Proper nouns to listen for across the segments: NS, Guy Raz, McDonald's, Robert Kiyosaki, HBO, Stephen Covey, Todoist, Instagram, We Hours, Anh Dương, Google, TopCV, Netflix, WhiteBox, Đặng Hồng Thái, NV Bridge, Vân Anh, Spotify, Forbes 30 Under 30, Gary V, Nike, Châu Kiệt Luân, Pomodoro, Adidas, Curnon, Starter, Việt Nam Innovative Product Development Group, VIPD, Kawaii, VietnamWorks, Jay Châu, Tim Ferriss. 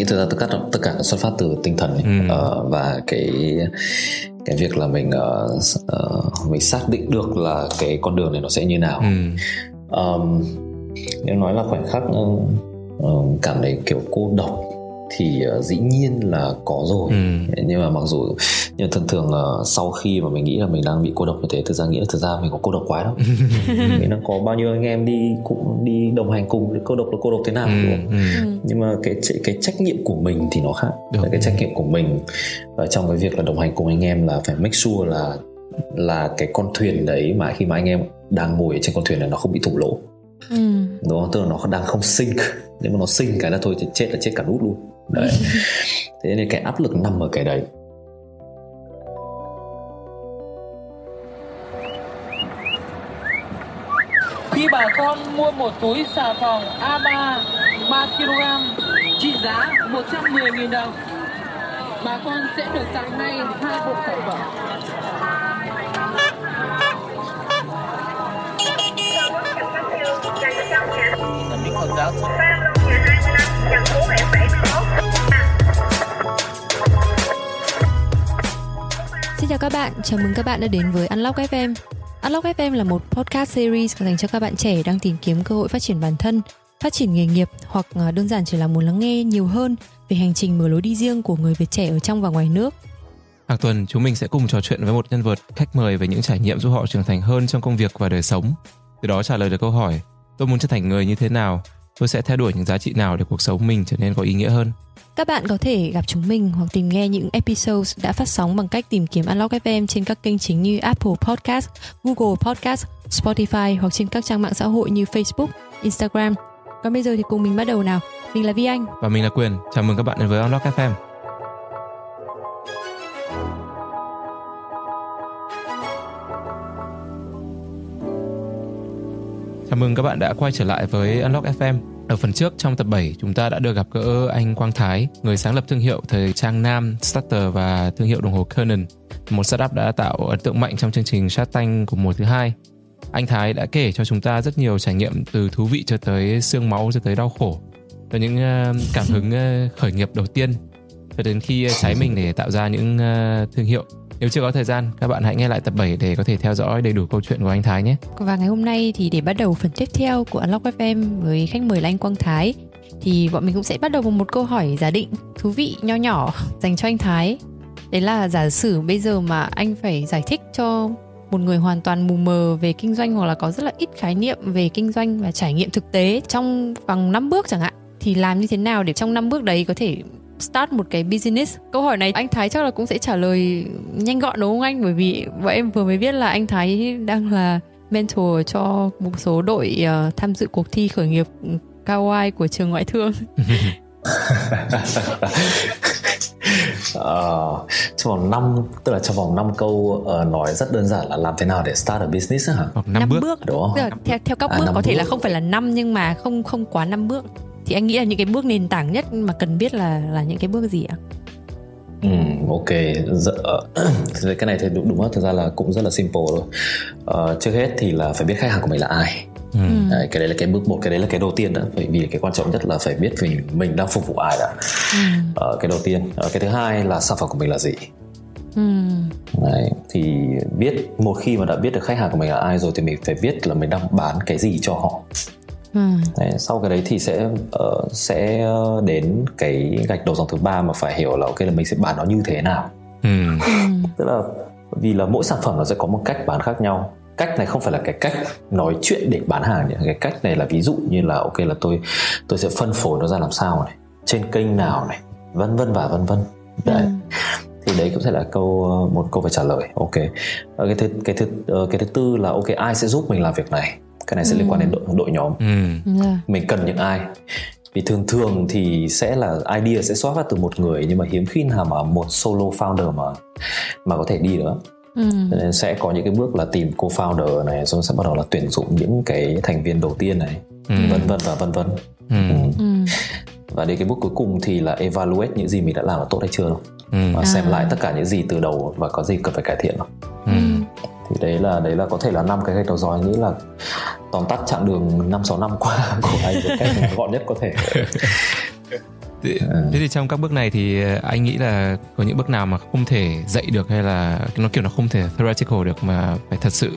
nghĩ thực ra tất cả xuất phát từ tinh thần ấy. Và cái việc là mình xác định được là cái con đường này nó sẽ như nào. Nếu nói là khoảnh khắc cảm thấy kiểu cô độc thì dĩ nhiên là có rồi. Nhưng mà thường thường sau khi mà mình nghĩ là mình đang bị cô độc như thế, thực ra mình có cô độc quá đâu. Mình đang có bao nhiêu anh em đi đồng hành cùng, cô độc thế nào đúng không? Nhưng mà cái trách nhiệm của mình thì nó khác. Cái trách nhiệm của mình trong cái việc là đồng hành cùng anh em là phải make sure là cái con thuyền đấy mà khi mà anh em đang ngồi trên con thuyền này nó không bị thủng lỗ. Đúng không? Tức là nó đang không sink. Nếu mà nó sink cái là thôi thì chết là chết cả nút luôn đấy. Thế nên cái áp lực nằm ở cái đấy. Khi bà con mua một túi xà phòng A3 3kg trị giá 110.000 đồng, bà con sẽ được tặng ngay 2 bộ sản phẩm. Xin chào các bạn, chào mừng các bạn đã đến với Unlock FM. Unlock FM là một podcast series dành cho các bạn trẻ đang tìm kiếm cơ hội phát triển bản thân, phát triển nghề nghiệp hoặc đơn giản chỉ là muốn lắng nghe nhiều hơn về hành trình mở lối đi riêng của người Việt trẻ ở trong và ngoài nước. Hàng tuần chúng mình sẽ cùng trò chuyện với một nhân vật khách mời về những trải nghiệm giúp họ trưởng thành hơn trong công việc và đời sống. Từ đó trả lời được câu hỏi: tôi muốn trở thành người như thế nào? Tôi sẽ theo đuổi những giá trị nào để cuộc sống mình trở nên có ý nghĩa hơn? Các bạn có thể gặp chúng mình hoặc tìm nghe những episodes đã phát sóng bằng cách tìm kiếm Unlock FM trên các kênh chính như Apple Podcast, Google Podcast, Spotify hoặc trên các trang mạng xã hội như Facebook, Instagram. Còn bây giờ thì cùng mình bắt đầu nào. Mình là Vi Anh. Và mình là Quyền. Chào mừng các bạn đến với Unlock FM. Chào mừng các bạn đã quay trở lại với Unlock FM. Ở phần trước trong tập 7, chúng ta đã được gặp gỡ anh Quang Thái, người sáng lập thương hiệu thời trang nam Starter và thương hiệu đồng hồ Curnon, một startup đã tạo ấn tượng mạnh trong chương trình Shark Tank của mùa thứ 2. Anh Thái đã kể cho chúng ta rất nhiều trải nghiệm từ thú vị cho tới xương máu cho tới đau khổ, từ những cảm hứng khởi nghiệp đầu tiên cho đến khi cháy mình để tạo ra những thương hiệu. Nếu chưa có thời gian, các bạn hãy nghe lại tập 7 để có thể theo dõi đầy đủ câu chuyện của anh Thái nhé. Và ngày hôm nay thì để bắt đầu phần tiếp theo của Unlock FM với khách mời là anh Quang Thái, thì bọn mình cũng sẽ bắt đầu bằng một câu hỏi giả định thú vị nho nhỏ dành cho anh Thái. Đấy là giả sử bây giờ mà anh phải giải thích cho một người hoàn toàn mù mờ về kinh doanh hoặc là có rất là ít khái niệm về kinh doanh và trải nghiệm thực tế trong vòng 5 bước chẳng hạn, thì làm như thế nào để trong 5 bước đấy có thể start một cái business? Câu hỏi này anh Thái chắc là cũng sẽ trả lời nhanh gọn đúng không anh? Bởi vì bọn em vừa mới biết là anh Thái đang là mentor cho một số đội tham dự cuộc thi khởi nghiệp Kawaii của trường ngoại thương. Trong vòng 5 câu nói rất đơn giản là làm thế nào để start a business hả? 5 bước đúng không? Theo các bước có thể là không phải là 5 nhưng mà không quá 5 bước. Thì anh nghĩ là những cái bước nền tảng nhất mà cần biết là những cái bước gì ạ? Ok, cái này thì đúng thực ra là cũng rất là simple rồi. Trước hết thì là phải biết khách hàng của mình là ai. Đấy, cái đấy là cái bước 1, cái đấy là cái đầu tiên đó. Bởi vì cái quan trọng nhất là phải biết mình đang phục vụ ai đã. Cái đầu tiên. Cái thứ hai là sản phẩm của mình là gì. Đấy, thì biết một khi mà đã biết được khách hàng của mình là ai rồi thì mình phải biết là mình đang bán cái gì cho họ. Đấy, sau cái đấy thì sẽ đến cái gạch đầu dòng thứ 3 mà phải hiểu là ok là mình sẽ bán nó như thế nào. Tức là vì là mỗi sản phẩm nó sẽ có một cách bán khác nhau. Cách này không phải là cái cách nói chuyện để bán hàng nhỉ? Cái cách này là ví dụ như là ok là tôi sẽ phân phối nó ra làm sao này, trên kênh nào này, vân vân và vân vân. Đấy. Thì đấy cũng sẽ là một câu phải trả lời. Ok. Cái thứ tư là ok ai sẽ giúp mình làm việc này. Cái này sẽ liên quan đến đội nhóm. Mình cần những ai? Vì thường thì sẽ là idea sẽ xuất phát từ một người, nhưng mà hiếm khi nào mà một solo founder mà có thể đi nữa. Nên sẽ có những cái bước là tìm co-founder này, rồi sẽ bắt đầu là tuyển dụng những cái thành viên đầu tiên này, vân vân và vân vân. Và đến cái bước cuối cùng thì là evaluate những gì mình đã làm là tốt hay chưa đâu. Và xem lại tất cả những gì từ đầu và có gì cần phải cải thiện không. Thì đấy là có thể là 5 cái gạch đầu dòng, nghĩ là tóm tắt chặng đường 5-6 năm qua của anh một cách gọn nhất có thể. Thế thì trong các bước này thì anh nghĩ là có những bước nào mà không thể dạy được hay là nó kiểu nó không thể theoretical được mà phải thật sự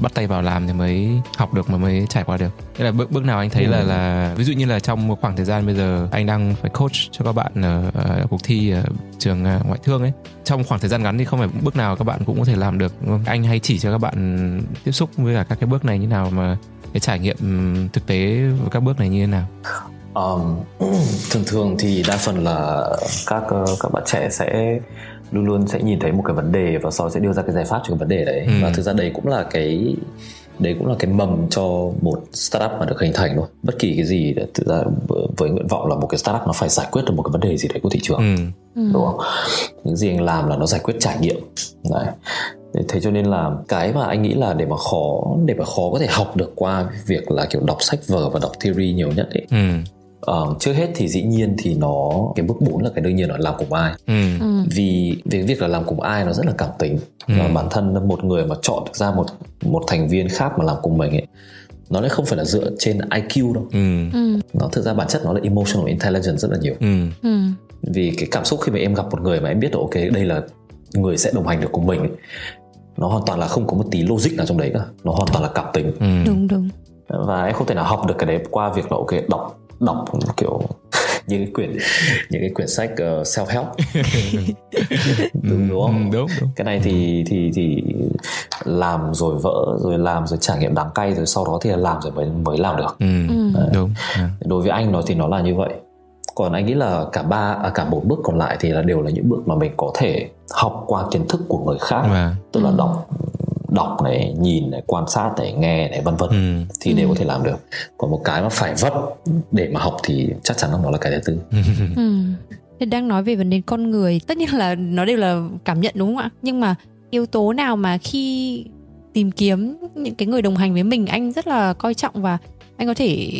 bắt tay vào làm thì mới học được, mà mới trải qua được. Thế là bước nào anh thấy là ví dụ như là trong một khoảng thời gian bây giờ anh đang phải coach cho các bạn ở cuộc thi ở trường ngoại thương ấy, trong khoảng thời gian ngắn thì không phải bước nào các bạn cũng có thể làm được. Anh hay chỉ cho các bạn tiếp xúc với cả các cái bước này như nào, mà cái trải nghiệm thực tế với các bước này như thế nào? Thường thì đa phần là các bạn trẻ sẽ luôn sẽ nhìn thấy một cái vấn đề và sau sẽ đưa ra cái giải pháp cho cái vấn đề đấy. Và thực ra đấy cũng là cái mầm cho một startup mà được hình thành thôi. Bất kỳ cái gì thực ra với nguyện vọng là một cái startup nó phải giải quyết được một cái vấn đề gì đấy của thị trường, đúng không? Những gì anh làm là nó giải quyết trải nghiệm đấy. Thế cho nên là cái mà anh nghĩ là để mà khó có thể học được qua việc là kiểu đọc sách vở và đọc theory nhiều nhất ấy. Trước hết thì dĩ nhiên thì nó cái bước 4 là cái đương nhiên là làm cùng ai. Vì cái việc là làm cùng ai nó rất là cảm tính. Và bản thân một người mà chọn được ra một thành viên khác mà làm cùng mình ấy, nó lại không phải là dựa trên IQ đâu. Nó thực ra bản chất nó là emotional intelligence rất là nhiều. Vì cái cảm xúc khi mà em gặp một người mà em biết là ok đây là người sẽ đồng hành được cùng mình ấy, nó hoàn toàn là không có một tí logic nào trong đấy cả, nó hoàn toàn là cảm tính. Đúng. Và em không thể nào học được cái đấy qua việc là ok đọc kiểu những cái quyển sách self help. Đúng không? Đúng. Cái này thì làm rồi vỡ, rồi làm rồi trải nghiệm đắng cay, rồi sau đó thì làm rồi mới làm được. Đúng. Đối với anh nó thì nó là như vậy. Còn anh nghĩ là cả 4 bước còn lại thì là đều là những bước mà mình có thể học qua kiến thức của người khác, tức là đọc này, nhìn này, quan sát này, nghe này, vân vân, thì đều có thể làm được. Còn một cái mà phải vấp để mà học thì chắc chắn nó là cái thứ tư. Thế đang nói về vấn đề con người, tất nhiên là nó đều là cảm nhận đúng không ạ? Nhưng mà yếu tố nào mà khi tìm kiếm những cái người đồng hành với mình anh rất là coi trọng và anh có thể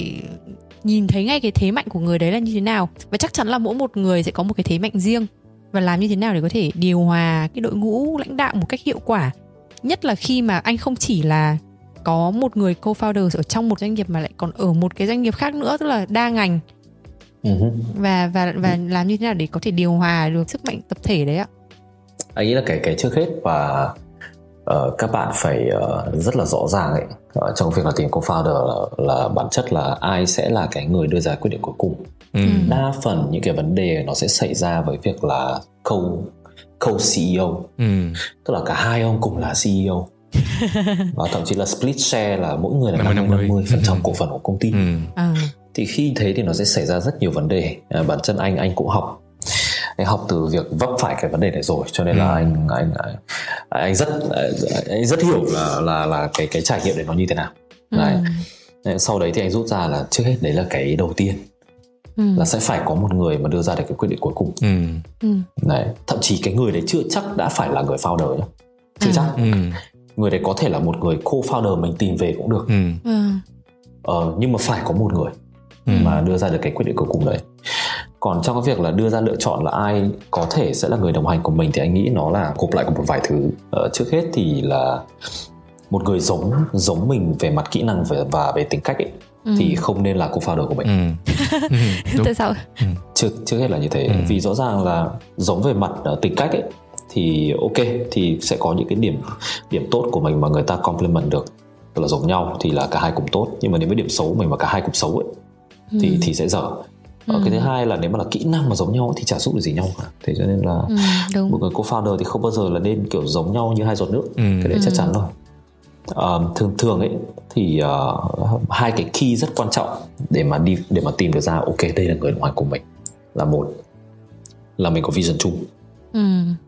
nhìn thấy ngay cái thế mạnh của người đấy là như thế nào? Và chắc chắn là mỗi một người sẽ có một cái thế mạnh riêng, và làm như thế nào để có thể điều hòa cái đội ngũ lãnh đạo một cách hiệu quả, nhất là khi mà anh không chỉ là có một người co-founder ở trong một doanh nghiệp mà lại còn ở một cái doanh nghiệp khác nữa, tức là đa ngành. Và làm như thế nào để có thể điều hòa được sức mạnh tập thể đấy ạ? Anh nghĩ là cái trước hết và các bạn phải rất là rõ ràng ấy, trong việc là tìm co-founder là bản chất là ai sẽ là cái người đưa ra quyết định cuối cùng. Đa phần những cái vấn đề nó sẽ xảy ra với việc là co-CEO, tức là cả hai ông cùng là CEO, và thậm chí là split share là mỗi người là 50% cổ phần của công ty. Thì khi thế thì nó sẽ xảy ra rất nhiều vấn đề. Bản thân anh cũng học từ việc vấp phải cái vấn đề này rồi, cho nên là anh rất hiểu là cái trải nghiệm đấy nó như thế nào. Sau đấy thì anh rút ra là trước hết đấy là cái đầu tiên, là sẽ phải có một người mà đưa ra được cái quyết định cuối cùng. Đấy, thậm chí cái người đấy chưa chắc đã phải là người founder nhá, chưa chắc. Người đấy có thể là một người co-founder mình tìm về cũng được. Nhưng mà phải có một người mà đưa ra được cái quyết định cuối cùng đấy. Còn trong cái việc là đưa ra lựa chọn là ai có thể sẽ là người đồng hành của mình thì anh nghĩ nó là gộp lại của một vài thứ. Trước hết thì là một người giống mình về mặt kỹ năng và về tính cách ấy, thì không nên là co-founder của mình. Tại sao? Trước hết là như thế. Vì rõ ràng là giống về mặt tính cách ấy, thì ok thì sẽ có những cái điểm tốt của mình mà người ta compliment được, tức là giống nhau thì là cả hai cùng tốt. Nhưng mà nếu với điểm xấu mình mà cả hai cùng xấu ấy, thì sẽ dở. Cái thứ hai là nếu mà là kỹ năng mà giống nhau thì chả giúp được gì nhau cả. Thế cho nên là một người co-founder thì không bao giờ là nên kiểu giống nhau như hai giọt nước. Cái đấy chắc chắn rồi. Thường ấy thì hai cái key rất quan trọng để mà tìm được ra ok đây là người đồng hành của mình là một là mình có vision chung,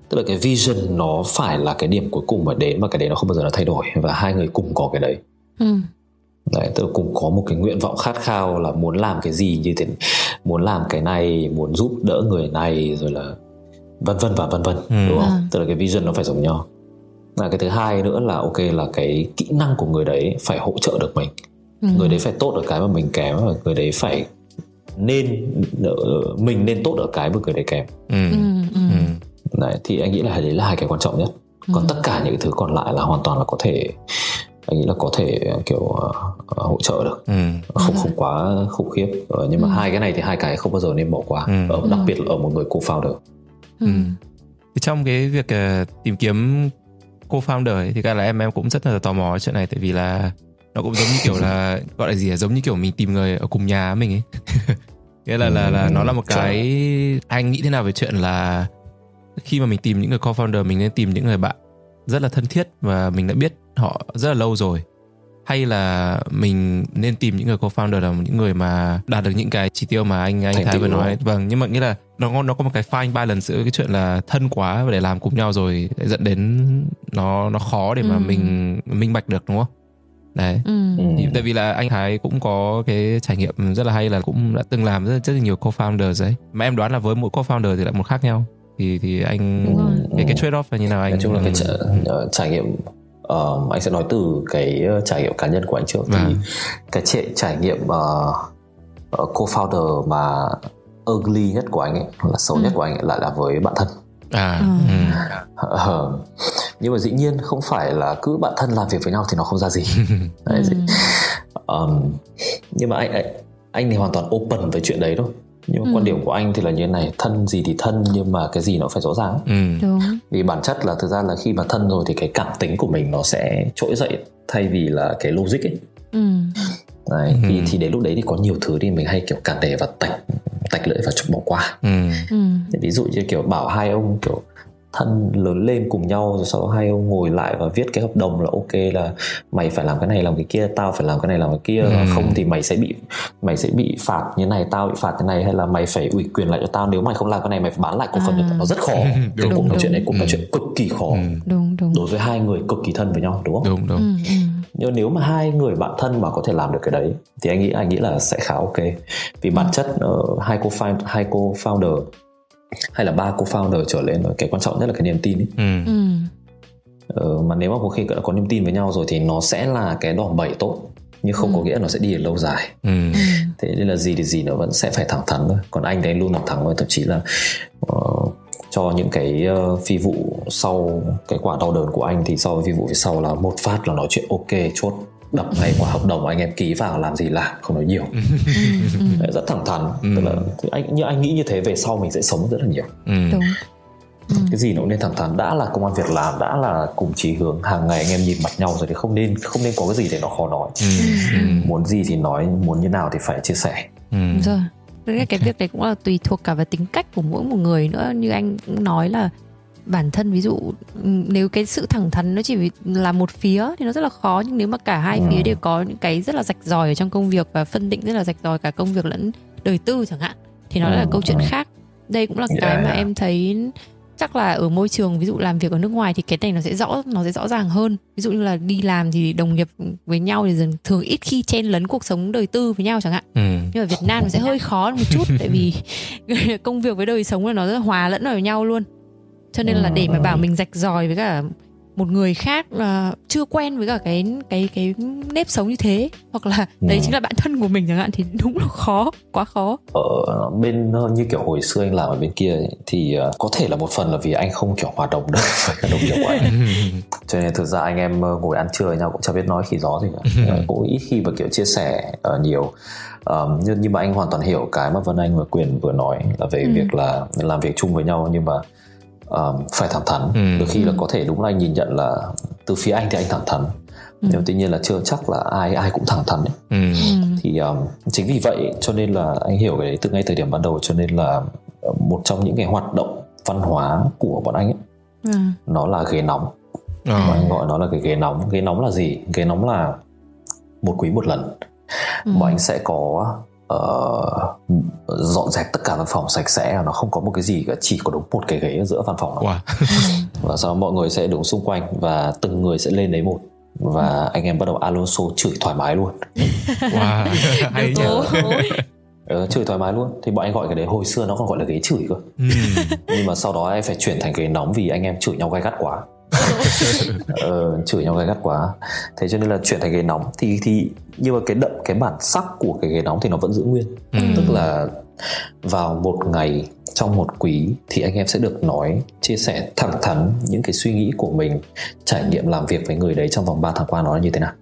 tức là cái vision nó phải là cái điểm cuối cùng mà cái đấy nó không bao giờ nó thay đổi, và hai người cùng có cái đấy. Đấy, tức là cùng có một cái nguyện vọng khát khao là muốn làm cái gì như thế, muốn làm cái này, muốn giúp đỡ người này, rồi là vân vân và vân vân, đúng không? Tức là cái vision nó phải giống nhau. Là cái thứ hai nữa là ok là cái kỹ năng của người đấy phải hỗ trợ được mình. Người đấy phải tốt ở cái mà mình kém, và người đấy phải mình nên tốt ở cái mà người đấy kém. Đấy, thì anh nghĩ là đấy là hai cái quan trọng nhất. Còn tất cả những thứ còn lại là hoàn toàn là có thể anh nghĩ là có thể kiểu hỗ trợ được, không quá khủng khiếp, nhưng mà hai cái này thì hai cái không bao giờ nên bỏ qua, đặc biệt là ở một người co-founder. Trong cái việc tìm kiếm co-founder ấy, thì cái là em cũng rất là tò mò chuyện này, tại vì là nó cũng giống như kiểu là gọi là gì, giống như kiểu mình tìm người ở cùng nhà mình ấy. Nghĩa là nó là một cái, anh nghĩ thế nào về chuyện là khi mà mình tìm những người co-founder, mình nên tìm những người bạn rất là thân thiết và mình đã biết họ rất là lâu rồi, hay là mình nên tìm những người co-founder là những người mà đạt được những cái chỉ tiêu mà anh Thái vừa nói? Vâng, nhưng mà nghĩa là nó có một cái fine balance giữa cái chuyện là thân quá và để làm cùng nhau rồi dẫn đến nó khó để mà mình minh bạch được, đúng không? Đấy. Tại vì là anh Thái cũng có cái trải nghiệm rất là hay là cũng đã từng làm rất nhiều co-founders ấy, mà em đoán là với mỗi co-founder thì lại một khác nhau, thì anh cái trade-off là như nào anh? Nói chung là cái trải nghiệm, anh sẽ nói từ cái trải nghiệm cá nhân của anh trước. Thì cái trải nghiệm co-founder mà ugly nhất của anh ấy, là xấu nhất của anh ấy, lại là với bạn thân. Nhưng mà dĩ nhiên không phải là cứ bạn thân làm việc với nhau thì nó không ra gì. Đấy, nhưng mà anh thì hoàn toàn open với chuyện đấy thôi. Nhưng mà quan điểm của anh thì là như thế này: thân gì thì thân, nhưng mà cái gì nó phải rõ ràng. Đúng. Vì bản chất là thực ra là khi mà thân rồi thì cái cảm tính của mình nó sẽ trỗi dậy thay vì là cái logic ấy. Đấy, thì đến lúc đấy thì có nhiều thứ thì mình hay kiểu cản đề và tạch lưỡi và bỏ qua. Ví dụ như kiểu bảo hai ông kiểu thân lớn lên cùng nhau, rồi sau đó hai ông ngồi lại và viết cái hợp đồng là ok là mày phải làm cái này làm cái kia, tao phải làm cái này làm cái kia, không thì mày sẽ bị phạt như này, tao bị phạt như này, hay là mày phải ủy quyền lại cho tao, nếu mày không làm cái này mày phải bán lại cổ phần cho tao. Nó rất khó. Cái cuộc nói chuyện này cũng là chuyện cực kỳ khó đối với hai người cực kỳ thân với nhau, đúng không? Đúng. Nhưng nếu mà hai người bạn thân mà có thể làm được cái đấy thì anh nghĩ là sẽ khá ok. Vì bản chất hai co-founder hay là ba co-founder trở lên, cái quan trọng nhất là cái niềm tin ấy. Mà nếu mà có khi có niềm tin với nhau rồi thì nó sẽ là cái đòn bẩy tốt, nhưng không có nghĩa là nó sẽ đi được lâu dài. Thế nên là gì thì gì nó vẫn sẽ phải thẳng thắn thôi. Còn anh thì anh luôn thẳng thắn thôi, thậm chí là cho những cái phi vụ sau cái quả đau đớn của anh thì so với phi vụ phía sau là một phát là nói chuyện ok chốt, đập ngay qua hợp đồng anh em ký vào, làm gì làm, không nói nhiều. Rất thẳng thắn. Tức là anh nghĩ như thế về sau mình sẽ sống rất là nhiều. Đúng. Cái gì nó cũng nên thẳng thắn, đã là công ăn việc làm, đã là cùng chí hướng, hàng ngày anh em nhìn mặt nhau rồi thì không nên có cái gì để nó khó nói. Muốn gì thì nói, muốn như nào thì phải chia sẻ. Đúng rồi. Cái việc đấy cũng là tùy thuộc cả vào tính cách của mỗi một người nữa. Như anh cũng nói là bản thân, ví dụ nếu cái sự thẳng thắn nó chỉ là một phía thì nó rất là khó, nhưng nếu mà cả hai phía đều có những cái rất là rạch ròi ở trong công việc và phân định rất là rạch ròi cả công việc lẫn đời tư chẳng hạn, thì nó là câu chuyện khác. Đây cũng là cái mà em thấy chắc là ở môi trường ví dụ làm việc ở nước ngoài thì cái này nó sẽ rõ ràng hơn. Ví dụ như là đi làm thì đồng nghiệp với nhau thì thường ít khi chen lấn cuộc sống đời tư với nhau chẳng hạn. Nhưng ở Việt Nam nó sẽ hơi khó một chút, tại vì công việc với đời sống là nó rất là hòa lẫn vào nhau luôn. Cho nên là để mà bảo mình rạch ròi với cả một người khác chưa quen với cả cái nếp sống như thế, hoặc là đấy chính là bạn thân của mình chẳng hạn, thì đúng là khó, quá khó. Ở bên như kiểu hồi xưa anh làm ở bên kia ấy, thì có thể là một phần là vì anh không kiểu hòa đồng được với cả đồng nghiệp của anh, cho nên thực ra anh em ngồi ăn trưa với nhau cũng chẳng biết nói khi gió gì cả, cũng ít khi mà kiểu chia sẻ nhiều. Nhưng mà anh hoàn toàn hiểu cái mà Vân Anh và Quyền vừa nói là về việc là làm việc chung với nhau, nhưng mà phải thẳng thắn. Đôi khi là có thể đúng là anh nhìn nhận là từ phía anh thì anh thẳng thắn, nhưng tuy nhiên là chưa chắc là ai cũng thẳng thắn ấy. Thì chính vì vậy cho nên là anh hiểu cái đấy từ ngay thời điểm ban đầu, cho nên là một trong những cái hoạt động văn hóa của bọn anh ấy, nó là ghế nóng. Bọn anh gọi nó là cái ghế nóng. Ghế nóng là gì? Ghế nóng là một quý một lần bọn anh sẽ có dọn dẹp tất cả văn phòng sạch sẽ, nó không có một cái gì cả, chỉ có đúng một cái ghế ở giữa văn phòng. Và sau mọi người sẽ đứng xung quanh và từng người sẽ lên lấy một, và anh em bắt đầu Alonso chửi thoải mái luôn. Hay chửi thoải mái luôn. Thì bọn anh gọi cái đấy hồi xưa nó còn gọi là ghế chửi cơ. Nhưng mà sau đó anh phải chuyển thành ghế nóng vì anh em chửi nhau gay gắt quá. Chửi nhau gay gắt quá. Thế cho nên là chuyển thành ghế nóng thì nhưng mà cái đậm, cái bản sắc của cái ghế nóng thì nó vẫn giữ nguyên. Tức là vào một ngày, trong một quý thì anh em sẽ được nói, chia sẻ thẳng thắn những cái suy nghĩ của mình, trải nghiệm làm việc với người đấy trong vòng 3 tháng qua nó là như thế nào.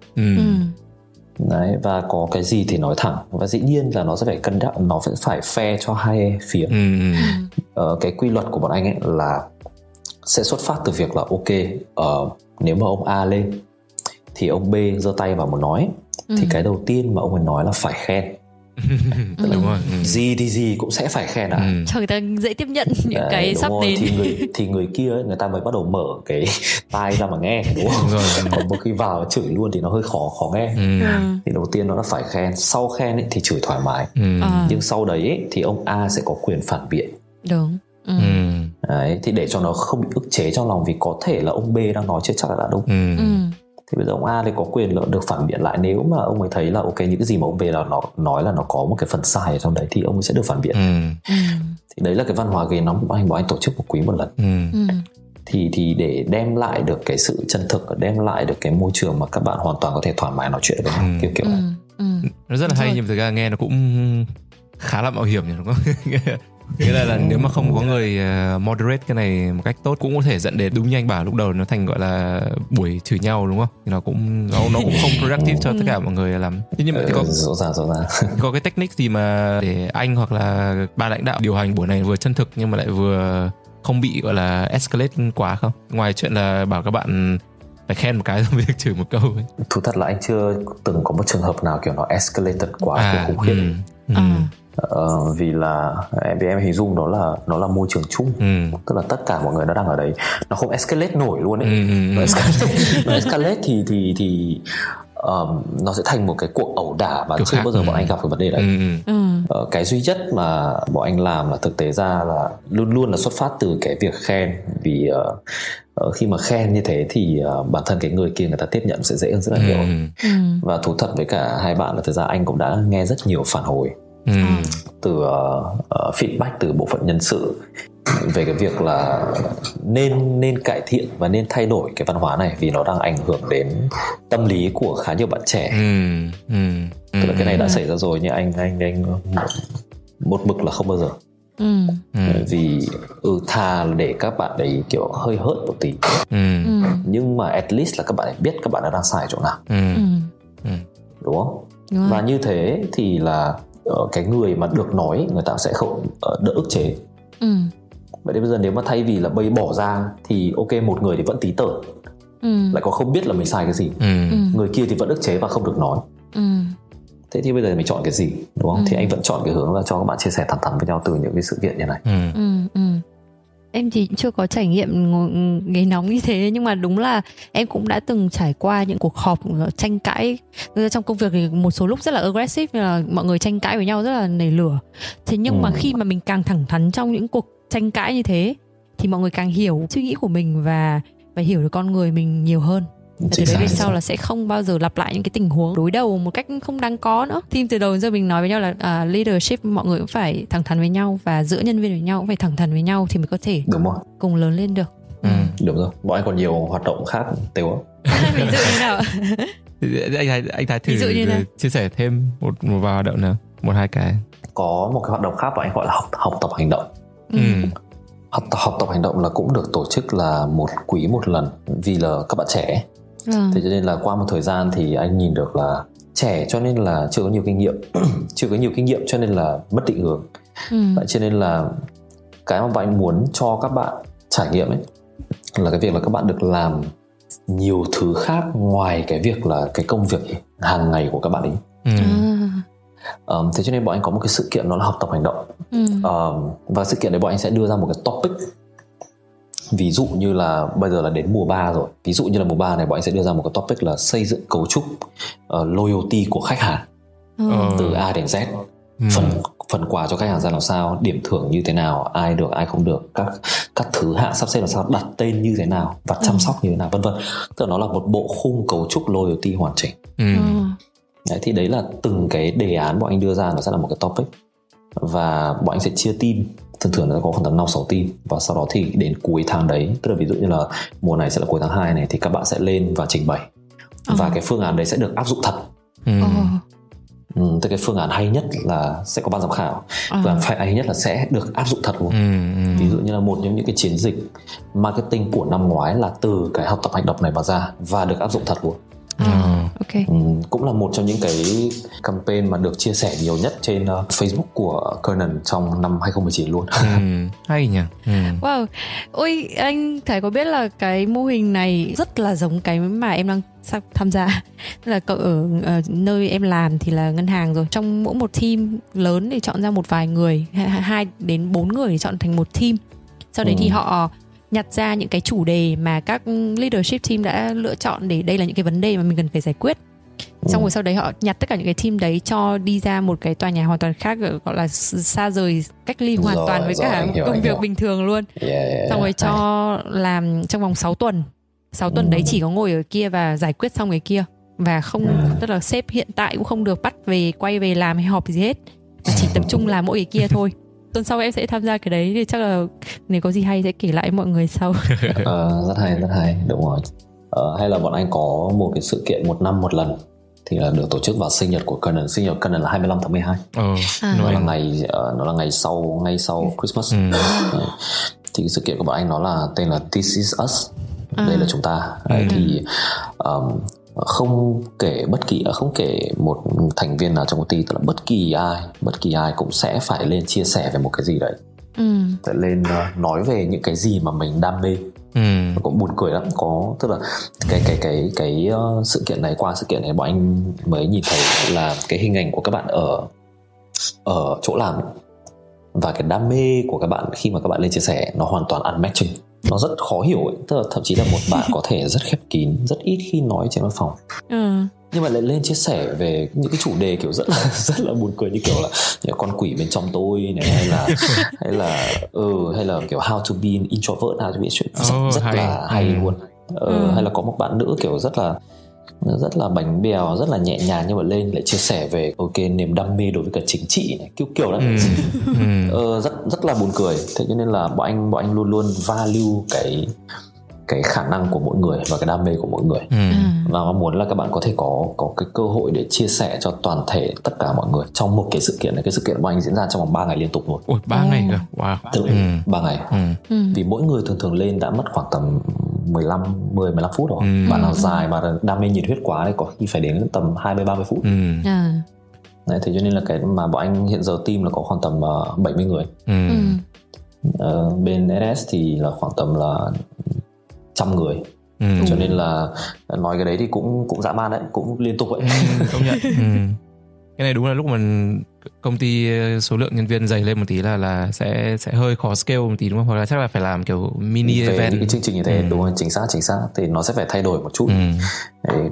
Đấy, và có cái gì thì nói thẳng, và dĩ nhiên là nó sẽ phải cân đặng, nó sẽ phải fair cho hai phía. Cái quy luật của bọn anh ấy là sẽ xuất phát từ việc là ok, nếu mà ông A lên thì ông B giơ tay vào muốn nói, thì cái đầu tiên mà ông ấy nói là phải khen. Đúng rồi. Gì thì gì cũng sẽ phải khen ạ. Trời, ta dễ tiếp nhận những đấy, cái sắp đến. Thì người kia ấy, người ta mới bắt đầu mở cái tai ra mà nghe, đúng không? Còn một khi vào chửi luôn thì nó hơi khó nghe. Thì đầu tiên nó đã phải khen, sau khen ấy, thì chửi thoải mái. Nhưng sau đấy ấy, thì ông A sẽ có quyền phản biện. Đúng. Đấy, thì để cho nó không bị ức chế trong lòng, vì có thể là ông B đang nói chưa chắc là đã đúng. Thì bây giờ ông A thì có quyền lợi được phản biện lại, nếu mà ông ấy thấy là ok, những cái gì mà ông B là nó nói là nó có một cái phần sai ở trong đấy thì ông ấy sẽ được phản biện. Thì đấy là cái văn hóa ghế nóng của anh, bọn anh tổ chức một quý một lần. Thì để đem lại được cái sự chân thực, đem lại được cái môi trường mà các bạn hoàn toàn có thể thoải mái nói chuyện với nhau, kiểu này. Nó rất là hay, nhưng thực ra nghe nó cũng khá là mạo hiểm nhỉ, đúng không? Nghĩa là nếu mà không có người moderate cái này một cách tốt cũng có thể dẫn đến đúng như anh bảo lúc đầu, nó thành gọi là buổi chửi nhau, đúng không? Thì nó cũng không productive cho tất cả mọi người lắm. Nhưng mà rõ ràng. Có cái technique gì mà để anh hoặc là ban lãnh đạo điều hành buổi này vừa chân thực nhưng mà lại vừa không bị gọi là escalate quá không? Ngoài chuyện là bảo các bạn phải khen một cái rồi chửi một câu ấy. Thú thật là anh chưa từng có một trường hợp nào kiểu nó escalated quá khủng khiếp. Vì em hình dung nó là môi trường chung, tức là tất cả mọi người nó đang ở đấy, nó không escalate nổi luôn ấy. Nó escalate thì nó sẽ thành một cái cuộc ẩu đả và chưa bao giờ bọn anh gặp cái vấn đề đấy. Cái duy nhất mà bọn anh làm là thực tế ra là luôn luôn là xuất phát từ cái việc khen, vì khi mà khen như thế thì bản thân cái người kia người ta tiếp nhận sẽ dễ hơn rất là nhiều. Và thú thật với cả hai bạn là thực ra anh cũng đã nghe rất nhiều phản hồi từ feedback từ bộ phận nhân sự về cái việc là nên cải thiện và nên thay đổi cái văn hóa này, vì nó đang ảnh hưởng đến tâm lý của khá nhiều bạn trẻ. Tức là cái này đã xảy ra rồi nhưng anh một mực là không bao giờ. Vì thà để các bạn đấy kiểu hơi hớt một tí, nhưng mà at least là các bạn biết các bạn đang sai chỗ nào, đúng không? Đúng. Và như thế thì là cái người mà được nói người ta sẽ không đỡ ức chế. Vậy thì bây giờ nếu mà thay vì là bây bỏ ra thì ok, một người thì vẫn tí tởn, lại có không biết là mình sai cái gì, người kia thì vẫn ức chế và không được nói. Thế thì bây giờ mình chọn cái gì, đúng không? Thì anh vẫn chọn cái hướng là cho các bạn chia sẻ thẳng thắn với nhau từ những cái sự kiện như này. Em thì chưa có trải nghiệm ghế nóng như thế, nhưng mà đúng là em cũng đã từng trải qua những cuộc họp tranh cãi. Trong công việc thì một số lúc rất là aggressive, là mọi người tranh cãi với nhau rất là nảy lửa. Thế nhưng mà khi mà mình càng thẳng thắn trong những cuộc tranh cãi như thế thì mọi người càng hiểu suy nghĩ của mình và hiểu được con người mình nhiều hơn. Và từ đấy về sau là sẽ không bao giờ lặp lại những cái tình huống đối đầu một cách không đáng có nữa. Team từ đầu đến giờ mình nói với nhau là leadership mọi người cũng phải thẳng thắn với nhau, và giữa nhân viên với nhau cũng phải thẳng thắn với nhau thì mới có thể cùng lớn lên được. Đúng rồi. Bọn anh còn nhiều hoạt động khác tiêu lắm. Ví dụ như nào? Anh Thái thử chia sẻ thêm một vài hoạt động nào, một hai cái. Có một cái hoạt động khác bọn anh gọi là học tập hành động. Học tập hành động là cũng được tổ chức là một quý một lần, vì là các bạn trẻ. Thế cho nên là qua một thời gian thì anh nhìn được là trẻ cho nên là chưa có nhiều kinh nghiệm, cho nên là mất định hướng. Vậy cho nên là cái mà bọn anh muốn cho các bạn trải nghiệm ấy là cái việc là các bạn được làm nhiều thứ khác ngoài cái việc là cái công việc hàng ngày của các bạn ấy. Thế cho nên bọn anh có một cái sự kiện, nó là học tập hành động. Và sự kiện đấy bọn anh sẽ đưa ra một cái topic. Ví dụ như là bây giờ là đến mùa 3 rồi. Ví dụ như là mùa 3 này bọn anh sẽ đưa ra một cái topic là xây dựng cấu trúc loyalty của khách hàng, từ A đến Z. Phần quà cho khách hàng ra làm sao, điểm thưởng như thế nào, ai được ai không được, các thứ hạng sắp xếp làm sao, đặt tên như thế nào và chăm sóc như thế nào, vân vân. Tức là nó là một bộ khung cấu trúc loyalty hoàn chỉnh. Đấy, thì đấy là từng cái đề án bọn anh đưa ra nó sẽ là một cái topic, và bọn anh sẽ chia team thường nó có khoảng tầm 5-6 team, và sau đó thì đến cuối tháng đấy, tức là ví dụ như là mùa này sẽ là cuối tháng 2 này, thì các bạn sẽ lên và trình bày. Và cái phương án đấy sẽ được áp dụng thật. Tức cái phương án hay nhất là sẽ có ban giám khảo, và hay nhất là sẽ được áp dụng thật luôn. Ví dụ như là một trong những cái chiến dịch marketing của năm ngoái là từ cái học tập hành động này mà ra và được áp dụng thật luôn. Cũng là một trong những cái campaign mà được chia sẻ nhiều nhất trên Facebook của Curnon trong năm 2019 luôn. Hay nhỉ. Wow. Ôi, anh Thái có biết là cái mô hình này rất là giống cái mà em đang tham gia. Tức là ở nơi em làm thì là ngân hàng rồi. Trong mỗi một team lớn thì chọn ra một vài người, 2 đến 4 người chọn thành một team. Sau đấy thì họ nhặt ra những cái chủ đề mà các leadership team đã lựa chọn để đây là những cái vấn đề mà mình cần phải giải quyết. Xong rồi sau đấy họ nhặt tất cả những cái team đấy cho đi ra một cái tòa nhà hoàn toàn khác, gọi là xa rời, cách ly hoàn toàn với cả công việc bình thường luôn. Xong rồi cho làm trong vòng 6 tuần đấy chỉ có ngồi ở kia và giải quyết xong cái kia. Và không, tức là sếp hiện tại cũng không được bắt về quay về làm hay họp gì hết, mà chỉ tập trung làm mỗi cái kia thôi. Tuần sau em sẽ tham gia cái đấy, thì chắc là nếu có gì hay sẽ kể lại mọi người sau. Rất hay, đúng rồi. Hay là bọn anh có một cái sự kiện một năm một lần, thì là được tổ chức vào sinh nhật của Curnon. Sinh nhật Curnon là 25 tháng 12. Nó là ngày sau Christmas. Thì sự kiện của bọn anh nó là tên là This Is Us. Đây là chúng ta. Thì không kể một thành viên nào trong công ty, tức là bất kỳ ai cũng sẽ phải lên chia sẻ về một cái gì đấy, sẽ lên nói về những cái gì mà mình đam mê. Cũng buồn cười lắm, có tức là cái sự kiện này bọn anh mới nhìn thấy là cái hình ảnh của các bạn ở chỗ làm và cái đam mê của các bạn khi mà các bạn lên chia sẻ nó hoàn toàn unmatching. Nó rất khó hiểu ấy. Tức là thậm chí là một bạn có thể rất khép kín, rất ít khi nói trên văn phòng, nhưng mà lại lên chia sẻ về những cái chủ đề kiểu rất là buồn cười, như kiểu là con quỷ bên trong tôi này, hay là kiểu how to be an introvert, how to be extrovert, rất là hay luôn. Hay là có một bạn nữ kiểu rất là bánh bèo, rất là nhẹ nhàng, nhưng mà lên lại chia sẻ về niềm đam mê đối với cả chính trị này, kiểu đó. Rất là buồn cười. Thế cho nên là bọn anh luôn luôn value cái khả năng của mỗi người và cái đam mê của mỗi người, và mong muốn là các bạn có thể có cái cơ hội để chia sẻ cho toàn thể tất cả mọi người trong một cái sự kiện này. Cái sự kiện bọn anh diễn ra trong vòng 3 ngày liên tục luôn. 3 ngày cơ. Wow. Tức là 3 ngày. Vì mỗi người thường lên đã mất khoảng tầm 10-15 phút rồi. Bạn nào dài mà đam mê nhiệt huyết quá thì có khi phải đến tầm 20-30 phút. Đấy, thế cho nên là cái mà bọn anh hiện giờ team là có khoảng tầm 70 người. Bên NS thì là khoảng tầm là 100 người. Cho nên là nói cái đấy thì cũng dã man đấy, cũng liên tục ấy. Công nhận. Cái này đúng là lúc mình công ty số lượng nhân viên dày lên một tí là sẽ hơi khó scale một tí, đúng không? Hoặc là chắc là phải làm kiểu mini event, những cái chương trình như thế. Đúng rồi, chính xác thì nó sẽ phải thay đổi một chút.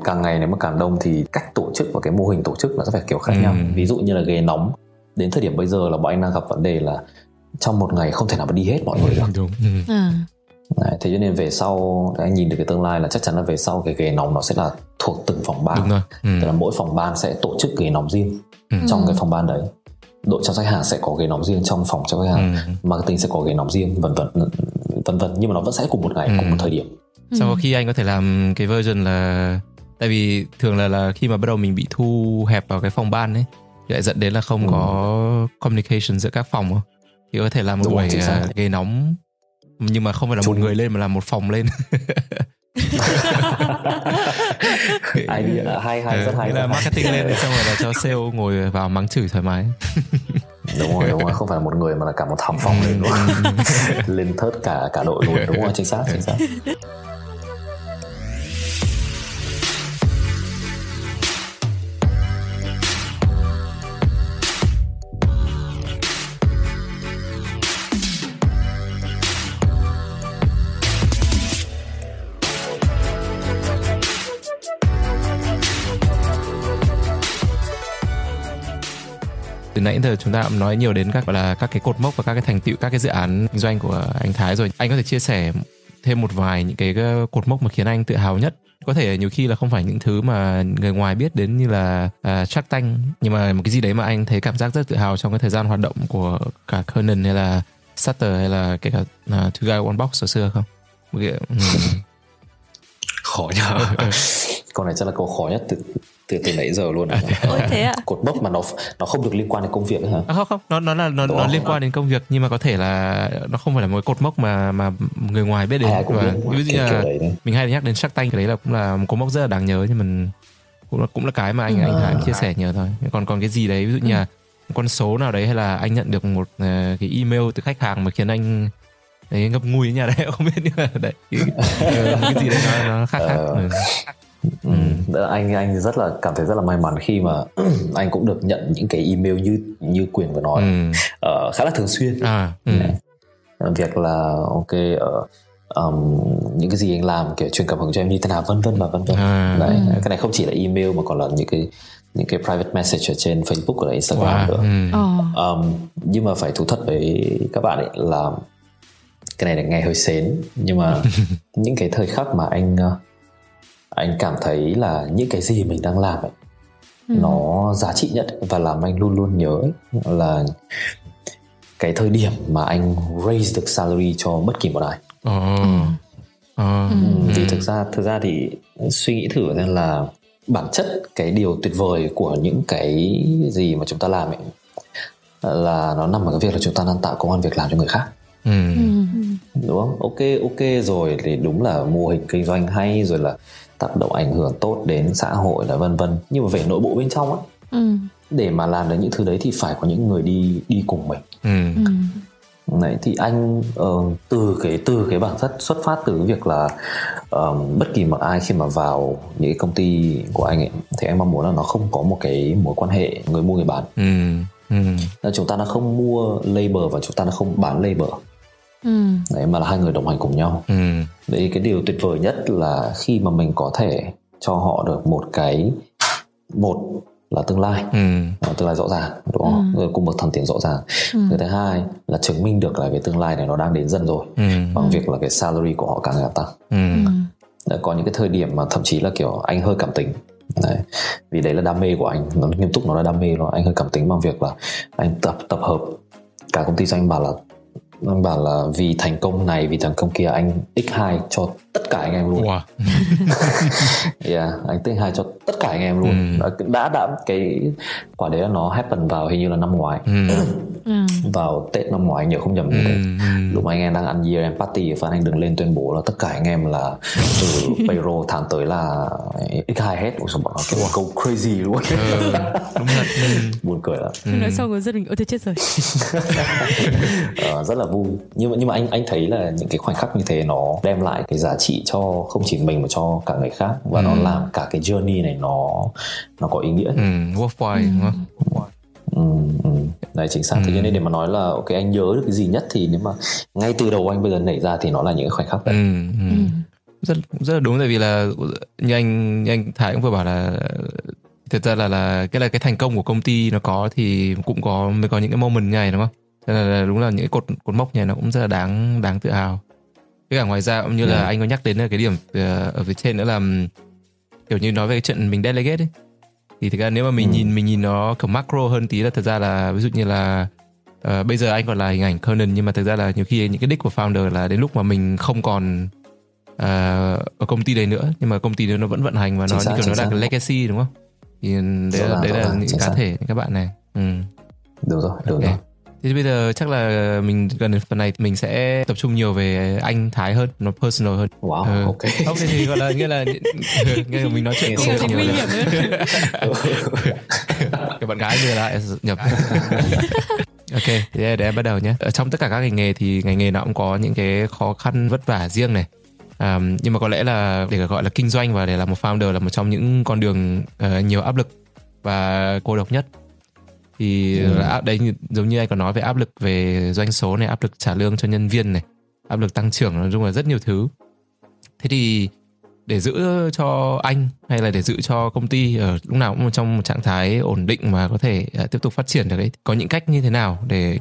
Càng ngày nếu mà càng đông thì cách tổ chức và cái mô hình tổ chức nó sẽ phải kiểu khác nhau. Ví dụ như là ghế nóng đến thời điểm bây giờ là bọn anh đang gặp vấn đề là trong một ngày không thể nào mà đi hết mọi người được. Đấy, thế cho nên về sau anh nhìn được cái tương lai là chắc chắn là về sau cái ghế nóng nó sẽ là thuộc từng phòng ban. Tức là mỗi phòng ban sẽ tổ chức ghế nóng riêng. Trong cái phòng ban đấy, đội chăm sóc khách hàng sẽ có ghế nóng riêng, trong phòng chăm sóc khách hàng marketing sẽ có ghế nóng riêng, vân vân. Nhưng mà nó vẫn sẽ cùng một ngày, cùng một thời điểm. Sau khi anh có thể làm cái version là, tại vì thường là khi mà bắt đầu mình bị thu hẹp vào cái phòng ban ấy lại dẫn đến là không có communication giữa các phòng, thì có thể làm một buổi ghế nóng nhưng mà không phải là một người lên mà là một phòng lên. Hay, rất hay. Là marketing lên xong rồi là cho sale ngồi vào mắng chửi thoải mái. Đúng rồi, không phải là một người mà là cả một thảm phòng lên luôn. Lên thớt cả đội luôn, đúng rồi, chính xác. Từ nãy giờ chúng ta cũng nói nhiều đến các cái cột mốc và các cái thành tựu, các cái dự án kinh doanh của anh Thái rồi. Anh có thể chia sẻ thêm một vài những cái cột mốc mà khiến anh tự hào nhất? Có thể nhiều khi là không phải những thứ mà người ngoài biết đến như là Shark Tank, nhưng mà một cái gì đấy mà anh thấy cảm giác rất tự hào trong cái thời gian hoạt động của cả Curnon hay là Starter hay là kể cả Two Guy One Box hồi xưa không? Khó nhờ. Con này chắc là câu khó nhất từ nãy giờ luôn. Cột mốc mà nó không được liên quan đến công việc hả? À, không, nó liên quan đến công việc, nhưng mà có thể là nó không phải là một cột mốc mà người ngoài biết đến. Mình hay nhắc đến Shark Tank, cái đấy là cũng là một cột mốc rất là đáng nhớ, nhưng mình cũng là cái mà anh Hải chia sẻ nhiều thôi. Còn cái gì đấy, ví dụ như là con số nào đấy, hay là anh nhận được một cái email từ khách hàng mà khiến anh đấy ngập ngùi ở nhà đấy, không biết nữa đấy. Cái gì đấy nó khác. Anh rất là cảm thấy rất là may mắn khi mà anh cũng được nhận những cái email như Quyền vừa nói, khá là thường xuyên. Việc là ok, những cái gì anh làm kiểu truyền cảm hứng cho em như thế nào, vân vân và vân vân. Cái này không chỉ là email mà còn là những cái private message ở trên Facebook hoặc là Instagram nữa. Nhưng mà phải thú thật với các bạn ấy là cái này là ngày hơi xến, nhưng mà những cái thời khắc mà anh cảm thấy là những cái gì mình đang làm ấy, nó giá trị nhất và làm anh luôn luôn nhớ ấy, là cái thời điểm mà anh raise được salary cho bất kỳ một ai. Thì thực ra thì suy nghĩ thử xem là bản chất cái điều tuyệt vời của những cái gì mà chúng ta làm ấy là nó nằm ở cái việc là chúng ta đang tạo công ăn việc làm cho người khác. Đúng không? Ok rồi thì đúng là mô hình kinh doanh hay, rồi là tác động ảnh hưởng tốt đến xã hội là vân vân, nhưng mà về nội bộ bên trong á, để mà làm được những thứ đấy thì phải có những người đi cùng mình. Đấy, thì anh từ cái bản chất xuất phát từ việc là bất kỳ một ai khi mà vào những cái công ty của anh ấy, thì anh mong muốn là nó không có một cái mối quan hệ người mua người bán. Chúng ta đã không mua labor và chúng ta đã không bán labor. Đấy, mà là hai người đồng hành cùng nhau. Đấy, cái điều tuyệt vời nhất là khi mà mình có thể cho họ được một là tương lai, tương lai rõ ràng, đúng không? Rồi cùng một thần tiền rõ ràng. Cái thứ hai là chứng minh được là cái tương lai này nó đang đến dần rồi, bằng việc là cái salary của họ càng ngày càng tăng. Đấy, có những cái thời điểm mà thậm chí là kiểu anh hơi cảm tính. Đấy, vì đấy là đam mê của anh, nó nghiêm túc, nó là đam mê luôn. Anh hơi cảm tính bằng việc là anh tập hợp cả công ty cho anh, bảo là vì thành công này, vì thành công kia, anh x2 cho tất cả anh em luôn. Anh x2 cho tất cả anh em luôn. Đã cái quả đấy là nó happen vào hình như là năm ngoái. Vào Tết năm ngoái, anh nhớ không nhầm như thế. Lúc mà anh em đang ăn year end party, Phan Anh đứng lên tuyên bố là tất cả anh em là từ payroll tháng tới là x2 hết. Ôi sao bọn nó kêu câu crazy luôn. Đúng thật. Buồn cười lắm. Nói xong rồi gia đình ôi thế chết rồi. Rất là vui. Nhưng mà anh thấy là những cái khoảnh khắc như thế nó đem lại cái giá trị cho không chỉ mình mà cho cả người khác, và nó làm cả cái journey này nó có ý nghĩa. Worthwhile đúng không? Đấy, chính xác. Thế nên để mà nói là ok, anh nhớ được cái gì nhất thì nếu mà ngay từ đầu anh bây giờ nảy ra thì nó là những cái khoảnh khắc đấy. Rất là đúng, tại vì là như anh Thái cũng vừa bảo là thực ra là cái thành công của công ty nó có thì cũng có mới có những cái moment như này, đúng không? Thế là đúng là những cái cột mốc này nó cũng rất là đáng tự hào. Với cả ngoài ra cũng như là anh có nhắc đến cái điểm ở phía trên nữa là kiểu như nói về cái chuyện mình delegate ấy. Thì thực ra nếu mà mình nhìn nó kiểu macro hơn tí là thật ra là ví dụ như là bây giờ anh còn là hình ảnh Curnon, nhưng mà thực ra là nhiều khi những cái đích của founder là đến lúc mà mình không còn ở công ty đấy nữa, nhưng mà công ty đấy nó vẫn vận hành và nó như kiểu nó là cái legacy, đúng không? Thì đấy là những cá thể những các bạn này. Được rồi. Thì bây giờ chắc là mình gần đến phần này mình sẽ tập trung nhiều về anh Thái hơn, nó personal hơn. Ok. Không thì gọi là nghĩa là mình nói chuyện công việc nhiều hơn. Cái bạn gái vừa lại nhập. Ok, để em bắt đầu nhé. Ở trong tất cả các ngành nghề thì ngành nghề nó cũng có những cái khó khăn vất vả riêng này. Nhưng mà có lẽ là để gọi là kinh doanh và để làm một founder là một trong những con đường nhiều áp lực và cô độc nhất. Thì đấy, giống như anh có nói về áp lực về doanh số này, áp lực trả lương cho nhân viên này, áp lực tăng trưởng, nói chung là rất nhiều thứ. Thế thì để giữ cho anh hay là để giữ cho công ty ở lúc nào cũng trong một trạng thái ổn định mà có thể tiếp tục phát triển được đấy, có những cách như thế nào để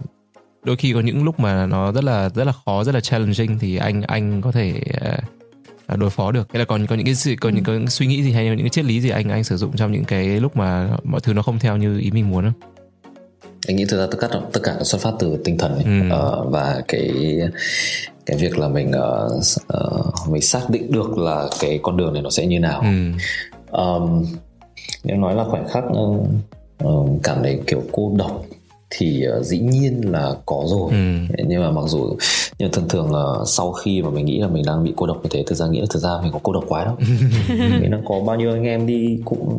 đôi khi có những lúc mà nó rất là khó, rất là challenging thì anh có thể đối phó được, hay là còn những suy nghĩ gì hay những cái triết lý gì anh sử dụng trong những cái lúc mà mọi thứ nó không theo như ý mình muốn không? Anh nghĩ thực ra tất cả xuất phát từ tinh thần ấy. Và cái việc là mình xác định được là cái con đường này nó sẽ như nào. Nếu nói là khoảnh khắc cảm thấy kiểu cô độc thì dĩ nhiên là có rồi. Nhưng mà mặc dù thường là sau khi mà mình nghĩ là mình đang bị cô độc như thế, thực ra mình có cô độc quá đâu. Mình đang có bao nhiêu anh em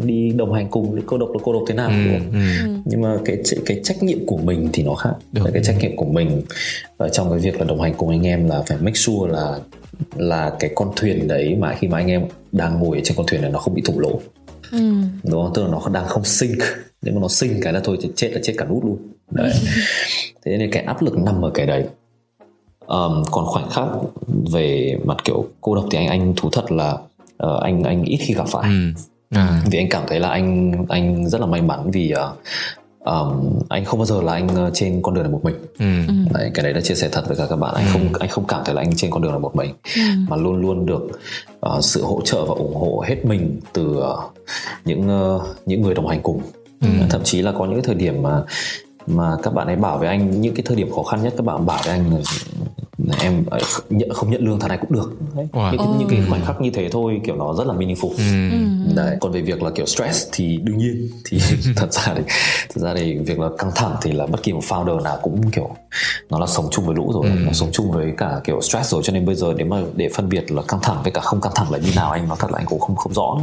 đi đồng hành cùng, cô độc thế nào đúng không? Nhưng mà cái trách nhiệm của mình thì nó khác. Cái trách nhiệm của mình trong cái việc là đồng hành cùng anh em là phải make sure là cái con thuyền đấy mà khi mà anh em đang ngồi trên con thuyền này nó không bị thủng lỗ. Đúng không? Tức là nó đang không sink. Nếu mà nó sink cái là thôi chết là chết cả nút luôn đấy. Thế nên cái áp lực nằm ở cái đấy. Còn khoảnh khắc về mặt kiểu cô độc thì anh thú thật là anh ít khi gặp phải. Vì anh cảm thấy là anh rất là may mắn vì anh không bao giờ là anh trên con đường này một mình. Đấy, cái đấy đã chia sẻ thật với cả các bạn. Anh không cảm thấy là anh trên con đường này một mình, mà luôn luôn được sự hỗ trợ và ủng hộ hết mình từ những người đồng hành cùng. Thậm chí là có những cái thời điểm mà các bạn ấy bảo với anh, những cái thời điểm khó khăn nhất các bạn bảo với anh là em không nhận lương tháng này cũng được. Wow. Những cái khoảnh khắc như thế thôi kiểu nó rất là meaningful. Đấy. Còn về việc là kiểu stress thì đương nhiên thì thật ra thì việc là căng thẳng thì là bất kỳ một founder nào cũng kiểu nó là sống chung với lũ rồi, nó sống chung với cả kiểu stress rồi, cho nên bây giờ để phân biệt là căng thẳng với cả không căng thẳng là như nào anh nói thật là anh cũng không rõ.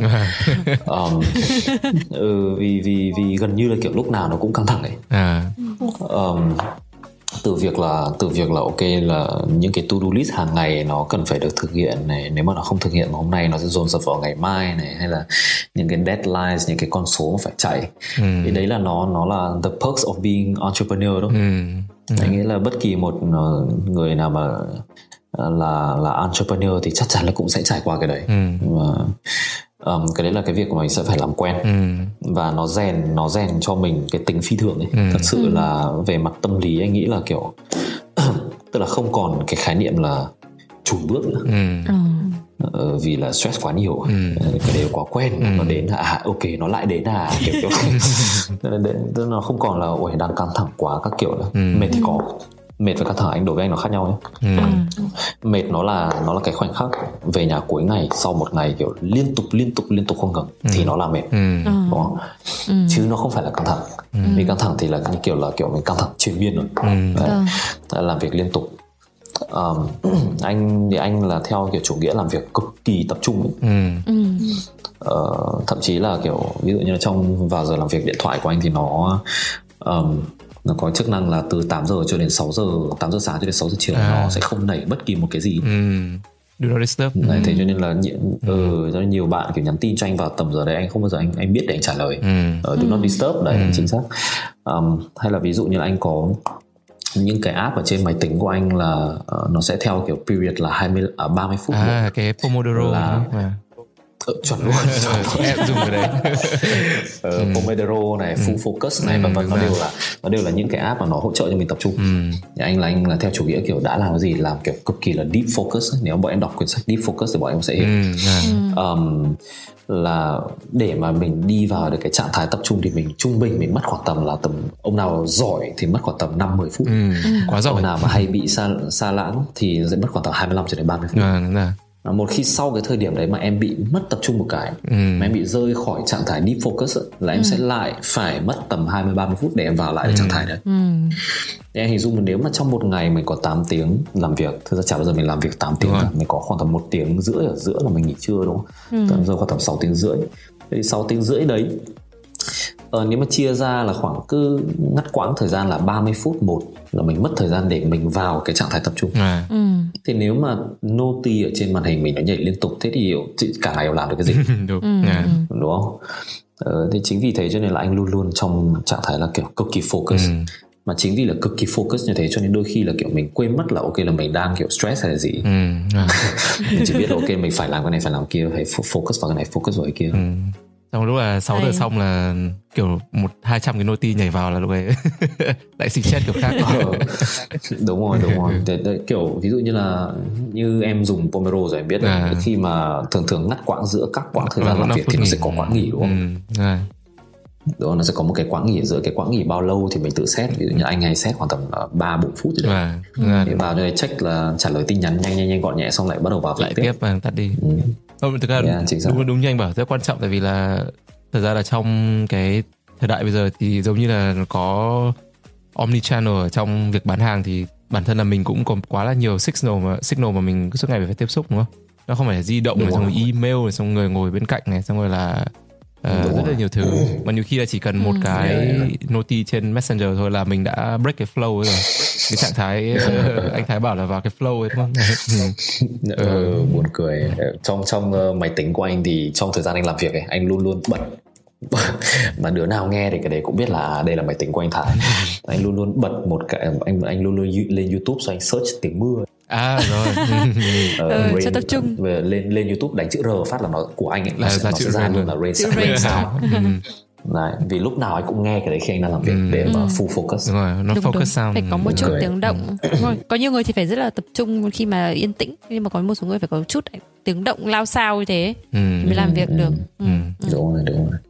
Vì gần như là kiểu lúc nào nó cũng căng thẳng đấy. Từ việc là ok là những cái to do list hàng ngày nó cần phải được thực hiện này, nếu mà nó không thực hiện hôm nay nó sẽ dồn dập vào ngày mai này, hay là những cái deadlines, những cái con số mà phải chạy. Thì đấy là nó là the perks of being entrepreneur đó. Nghĩa là bất kỳ một người nào mà là entrepreneur thì chắc chắn là cũng sẽ trải qua cái đấy. Cái đấy là cái việc của mình sẽ phải làm quen. Và nó rèn cho mình cái tính phi thường ấy. Thật sự là về mặt tâm lý anh nghĩ là kiểu tức là không còn cái khái niệm là chùn bước nữa. Vì là stress quá nhiều. Cái đều quá quen. Nó đến là ok nó lại đến là kiểu tức nó không còn là ôi đang căng thẳng quá các kiểu nữa. Mệt thì có, mệt và căng thẳng anh đối với anh nó khác nhau ấy. Mệt nó là cái khoảnh khắc về nhà cuối ngày sau một ngày kiểu liên tục không ngừng thì nó là mệt. Đúng không? Chứ nó không phải là căng thẳng. Vì căng thẳng thì là như kiểu mình căng thẳng triền miên rồi. Làm việc liên tục. Anh là theo kiểu chủ nghĩa làm việc cực kỳ tập trung ấy. Thậm chí là kiểu ví dụ như là trong vào giờ làm việc điện thoại của anh thì nó có chức năng là từ 8 giờ cho đến 6 giờ, 8 giờ sáng cho đến 6 giờ chiều nó sẽ không nảy bất kỳ một cái gì. Do not disturb. Đấy, thế cho nên là nhiều bạn kiểu nhắn tin cho anh vào tầm giờ đấy anh không bao giờ anh biết để anh trả lời. Do not disturb đấy, chính xác. Hay là ví dụ như là anh có những cái app ở trên máy tính của anh là nó sẽ theo kiểu period là 30 phút. Cái Pomodoro là chuẩn luôn. Em dùng cái đấy. Pomodoro này, Full Focus này, vân vân, nó đều là những cái app mà nó hỗ trợ cho mình tập trung. Anh là theo chủ nghĩa kiểu đã làm cái gì làm kiểu cực kỳ là deep focus. Nếu bọn em đọc quyển sách deep focus thì bọn em sẽ hiểu. Là để mà mình đi vào được cái trạng thái tập trung thì mình trung bình mình mất khoảng tầm là ông nào giỏi thì mất khoảng tầm 5-10 phút. Quá giỏi. Ông nào mà hay bị xa lãng thì sẽ mất khoảng tầm 25 cho đến 30 phút. Một khi sau cái thời điểm đấy mà em bị mất tập trung một cái, mà em bị rơi khỏi trạng thái deep focus ấy, là em sẽ lại phải mất tầm 20-30 phút để em vào lại trạng thái đấy. Thì em hình dung nếu mà trong một ngày mình có 8 tiếng làm việc, thực ra chả bao giờ mình làm việc 8 tiếng cả, mình có khoảng tầm 1 tiếng rưỡi ở giữa là mình nghỉ trưa đúng không? Tầm giờ khoảng tầm 6 tiếng rưỡi. Thế thì 6 tiếng rưỡi đấy nếu mà chia ra là khoảng cứ ngắt quãng thời gian là 30 phút một là mình mất thời gian để mình vào cái trạng thái tập trung. Thì nếu mà noti ở trên màn hình mình nó nhảy liên tục thế thì cả ngày làm được cái gì? Đúng không? Thì chính vì thế cho nên là anh luôn luôn trong trạng thái là kiểu cực kỳ focus. Mà chính vì là cực kỳ focus như thế cho nên đôi khi là kiểu mình quên mất là ok là mình đang kiểu stress hay là gì. Mình chỉ biết là ok mình phải làm cái này phải làm kia, phải focus vào cái này focus vào cái kia. Trong lúc là 6 giờ xong là kiểu 100-200 cái noti nhảy vào là lúc ấy lại xịt chết kiểu khác. Đúng rồi. Đấy, kiểu ví dụ như là như em dùng Pomodoro rồi em biết là khi mà thường ngắt quãng giữa các quãng thời gian làm việc thì nó sẽ có quãng nghỉ đúng không? Đó, nó sẽ có một cái quãng nghỉ, giữa cái quãng nghỉ bao lâu thì mình tự xét. Ví dụ như anh hay xét khoảng tầm 3-4 phút thì đấy. Để vào đây check là trả lời tin nhắn nhanh gọn nhẹ, xong lại bắt đầu vào lại tiếp và tắt đi. Thực ra đúng như anh bảo, rất quan trọng. Tại vì là thật ra là trong cái thời đại bây giờ thì giống như là có omnichannel ở trong việc bán hàng, thì bản thân là mình cũng có quá là nhiều signal mà mình suốt ngày phải tiếp xúc, đúng không? Nó không phải là di động này, xong rồi email này, xong người ngồi bên cạnh này, xong rồi là rất là nhiều thứ. Mà nhiều khi là chỉ cần một cái noti trên Messenger thôi là mình đã break cái flow rồi. Cái trạng thái anh Thái bảo là vào cái flow ấy, đúng không? Buồn cười. Trong máy tính của anh thì trong thời gian anh làm việc ấy, anh luôn bật. Mà đứa nào nghe thì cái đấy cũng biết là đây là máy tính của anh Thái. Anh luôn bật một cái, anh luôn lên YouTube, xong anh search tiếng mưa. Rain, cho tập trung. Lên YouTube đánh chữ R phát là nó của anh ấy, là nó sẽ ra luôn là rain sao. Đấy, vì lúc nào anh cũng nghe cái đấy khi anh đang làm việc để mà full focus. Đúng rồi, nó đúng, focus sound. Phải có một chút tiếng động. Rồi, có nhiều người thì phải rất là tập trung khi mà yên tĩnh, nhưng mà có một số người phải có chút tiếng động lao xao như thế mới làm việc được. Đúng rồi,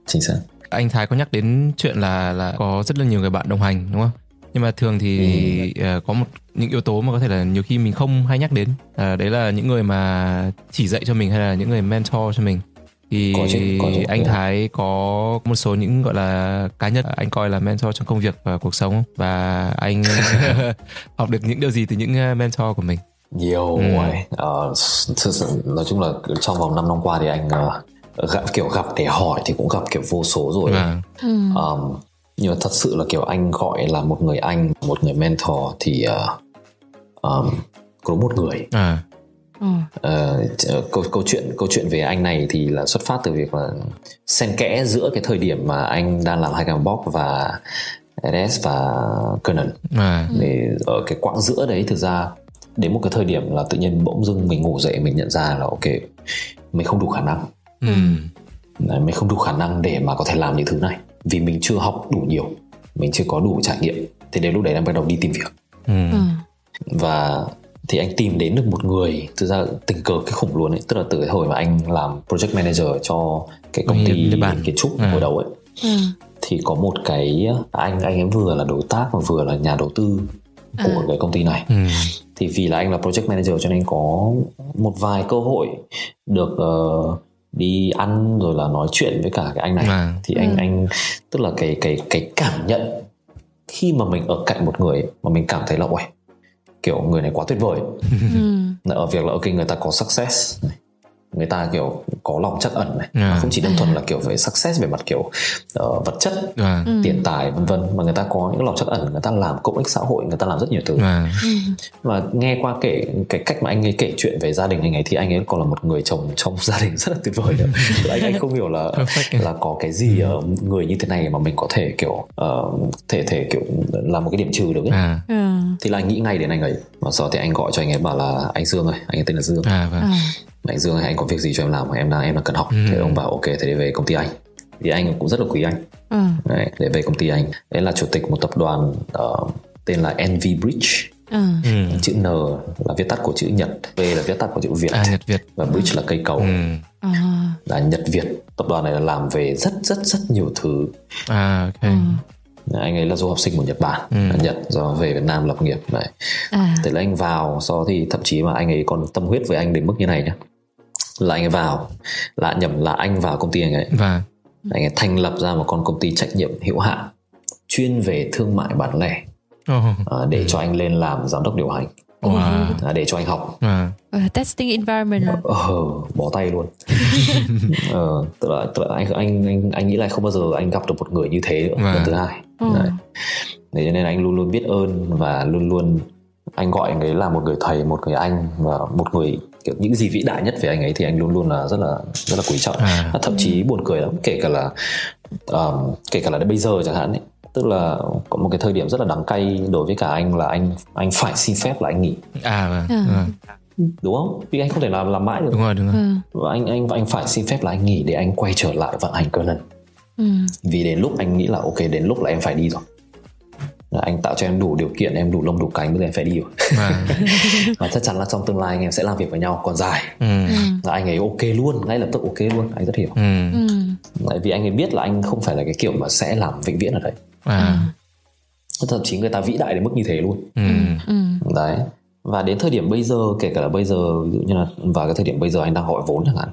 chính xác. Anh Thái có nhắc đến chuyện là có rất là nhiều người bạn đồng hành, đúng không? Nhưng mà thường thì có một những yếu tố mà có thể là nhiều khi mình không hay nhắc đến, đấy là những người mà chỉ dạy cho mình hay là những người mentor cho mình. Thì có chứ, anh Thái có một số những gọi là cá nhân anh coi là mentor trong công việc và cuộc sống, và anh học được những điều gì từ những mentor của mình? Nhiều ngoài. Nói chung là trong vòng 5 năm qua thì anh gặp để hỏi thì cũng gặp kiểu vô số rồi. Nhưng mà thật sự là kiểu anh gọi là một người anh, một người mentor thì có một người. Câu chuyện về anh này thì là xuất phát từ việc là xen kẽ giữa cái thời điểm mà anh đang làm WhiteBox và NS và Curnon. Để ở cái quãng giữa đấy, thực ra đến một cái thời điểm là tự nhiên bỗng dưng mình ngủ dậy, mình nhận ra là ok, mình không đủ khả năng. Mình không đủ khả năng để mà có thể làm những thứ này, vì mình chưa học đủ nhiều, mình chưa có đủ trải nghiệm. Thì đến lúc đấy em bắt đầu đi tìm việc. Và thì anh tìm đến được một người, thực ra tình cờ cái khủng luôn ấy, tức là từ cái hồi mà anh làm project manager cho cái công ty kiến trúc hồi đầu ấy, thì có một cái anh ấy vừa là đối tác và vừa là nhà đầu tư của cái công ty này. Thì vì là anh là project manager cho nên có một vài cơ hội được đi ăn rồi là nói chuyện với cả cái anh này. Thì anh tức là cái cảm nhận khi mà mình ở cạnh một người mà mình cảm thấy là uầy, kiểu người này quá tuyệt vời. Ở việc là ok, người ta có success này, người ta kiểu có lòng trắc ẩn này, không chỉ đơn thuần là kiểu về success về mặt kiểu vật chất, tiền tài vân vân, mà người ta có những lòng trắc ẩn, người ta làm cộng ích xã hội, người ta làm rất nhiều thứ. Mà nghe qua kể cái cách mà anh ấy kể chuyện về gia đình anh ấy thì anh ấy còn là một người chồng trong gia đình rất là tuyệt vời nữa. Anh không hiểu là có cái gì ở người như thế này mà mình có thể kiểu thể kiểu làm một cái điểm trừ được ấy. Thì là anh nghĩ ngay đến anh ấy, và sau thì anh gọi cho anh ấy bảo là anh Dương ơi, anh ấy tên là Dương. Anh Dương ơi, anh có việc gì cho em làm, em đang cần học. Thế ông bảo ok, thế để về công ty anh. Thì anh cũng rất là quý anh. Đấy, để về công ty anh. Đấy là chủ tịch một tập đoàn tên là NV Bridge. Chữ N là viết tắt của chữ Nhật, V là viết tắt của chữ Việt, Nhật Việt, và Bridge là cây cầu. Là Nhật Việt. Tập đoàn này là làm về rất rất rất nhiều thứ. Anh ấy là du học sinh của Nhật Bản, Nhật rồi về Việt Nam lập nghiệp này. Thế là anh vào, sau thì thậm chí mà anh ấy còn tâm huyết với anh đến mức như này nhá, là anh ấy vào, anh vào công ty anh ấy, anh ấy thành lập ra một con công ty trách nhiệm hữu hạn chuyên về thương mại bán lẻ, để cho anh lên làm giám đốc điều hành, để cho anh học. Testing environment. Bỏ tay luôn. Tức là anh nghĩ là không bao giờ anh gặp được một người như thế nữa, lần thứ hai. Đấy, cho nên anh luôn luôn biết ơn, và luôn luôn anh gọi anh ấy là một người thầy, một người anh, và một người kiểu những gì vĩ đại nhất về anh ấy thì anh luôn luôn là rất là quý trọng. Thậm chí buồn cười lắm, kể cả là đến bây giờ chẳng hạn ấy, tức là có một cái thời điểm rất là đắng cay đối với cả anh là anh phải xin phép là anh nghỉ. Đúng không? Vì anh không thể làm mãi được. Đúng rồi. Và anh phải xin phép là anh nghỉ để anh quay trở lại vận hành Curnon. Vì đến lúc anh nghĩ là ok, đến lúc là em phải đi rồi. Anh tạo cho em đủ điều kiện, em đủ lông đủ cánh, bây giờ em phải đi rồi. Và chắc chắn là trong tương lai anh em sẽ làm việc với nhau còn dài. Là anh ấy ok luôn, ngay lập tức ok luôn, anh rất hiểu. Tại vì anh ấy biết là anh không phải là cái kiểu mà sẽ làm vĩnh viễn ở đấy. Thậm chí người ta vĩ đại đến mức như thế luôn. Đấy. Và đến thời điểm bây giờ, kể cả là bây giờ, ví dụ như là vào cái thời điểm bây giờ anh đang gọi vốn chẳng hạn,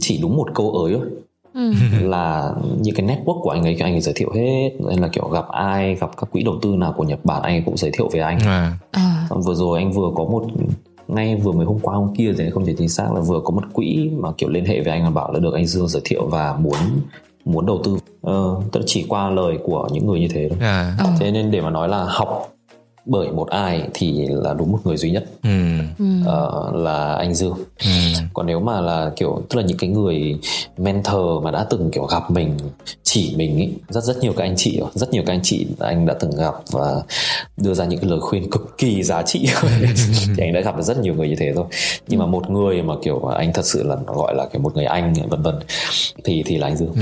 chỉ đúng một câu ới thôi là như cái network của anh ấy giới thiệu hết. Nên là kiểu gặp ai, gặp các quỹ đầu tư nào của Nhật Bản anh ấy cũng giới thiệu về anh. Vừa rồi anh vừa có một, ngay vừa mới hôm qua hôm kia thì không thể chính xác là vừa có một quỹ mà kiểu liên hệ với anh, bảo là được anh Dương giới thiệu và muốn đầu tư. Tức chỉ qua lời của những người như thế thôi. Thế nên để mà nói là học bởi một ai thì là đúng một người duy nhất, là anh Dương. Còn nếu mà là kiểu, tức là những cái người mentor mà đã từng kiểu gặp mình, chỉ mình ý, rất nhiều các anh chị anh đã từng gặp và đưa ra những cái lời khuyên cực kỳ giá trị thì anh đã gặp được rất nhiều người như thế rồi. Nhưng mà một người mà kiểu anh thật sự là gọi là cái một người anh vân thì là anh Dương.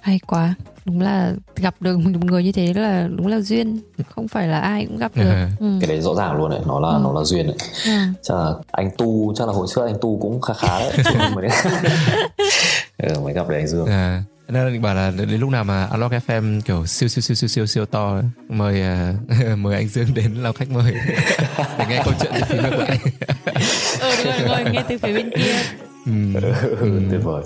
Hay quá. Đúng là gặp được một người như thế là đúng là duyên, không phải là ai cũng gặp được. Cái đấy rõ ràng luôn đấy, nó là duyên đấy. Anh Tu, chắc là hồi trước anh Tu cũng khá đấy. Mới gặp đấy anh Dương. Nên định bảo là đến lúc nào mà Unlock FM kiểu siêu to ấy. Mời anh Dương đến làm khách mời để nghe câu chuyện từ phía bên ngoài. Đúng rồi, nghe từ phía bên kia. Tuyệt vời.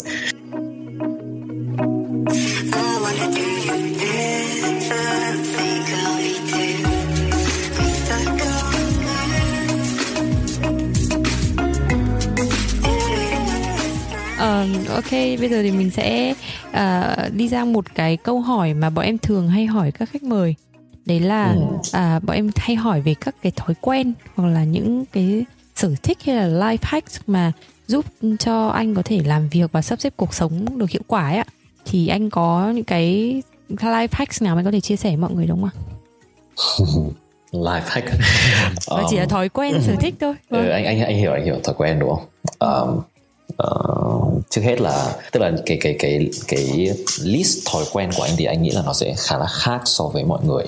Ok, bây giờ thì mình sẽ đi ra một cái câu hỏi mà bọn em thường hay hỏi các khách mời. Đấy là bọn em hay hỏi về các cái thói quen hoặc là những cái sở thích hay là life hacks mà giúp cho anh có thể làm việc và sắp xếp cuộc sống được hiệu quả ấy ạ. Thì anh có những cái life hacks nào anh có thể chia sẻ với mọi người đúng không ạ? Life hack chỉ là thói quen, sở thích thôi. Anh hiểu thói quen đúng không? Trước hết là, tức là cái list thói quen của anh thì anh nghĩ là nó sẽ khá là khác so với mọi người.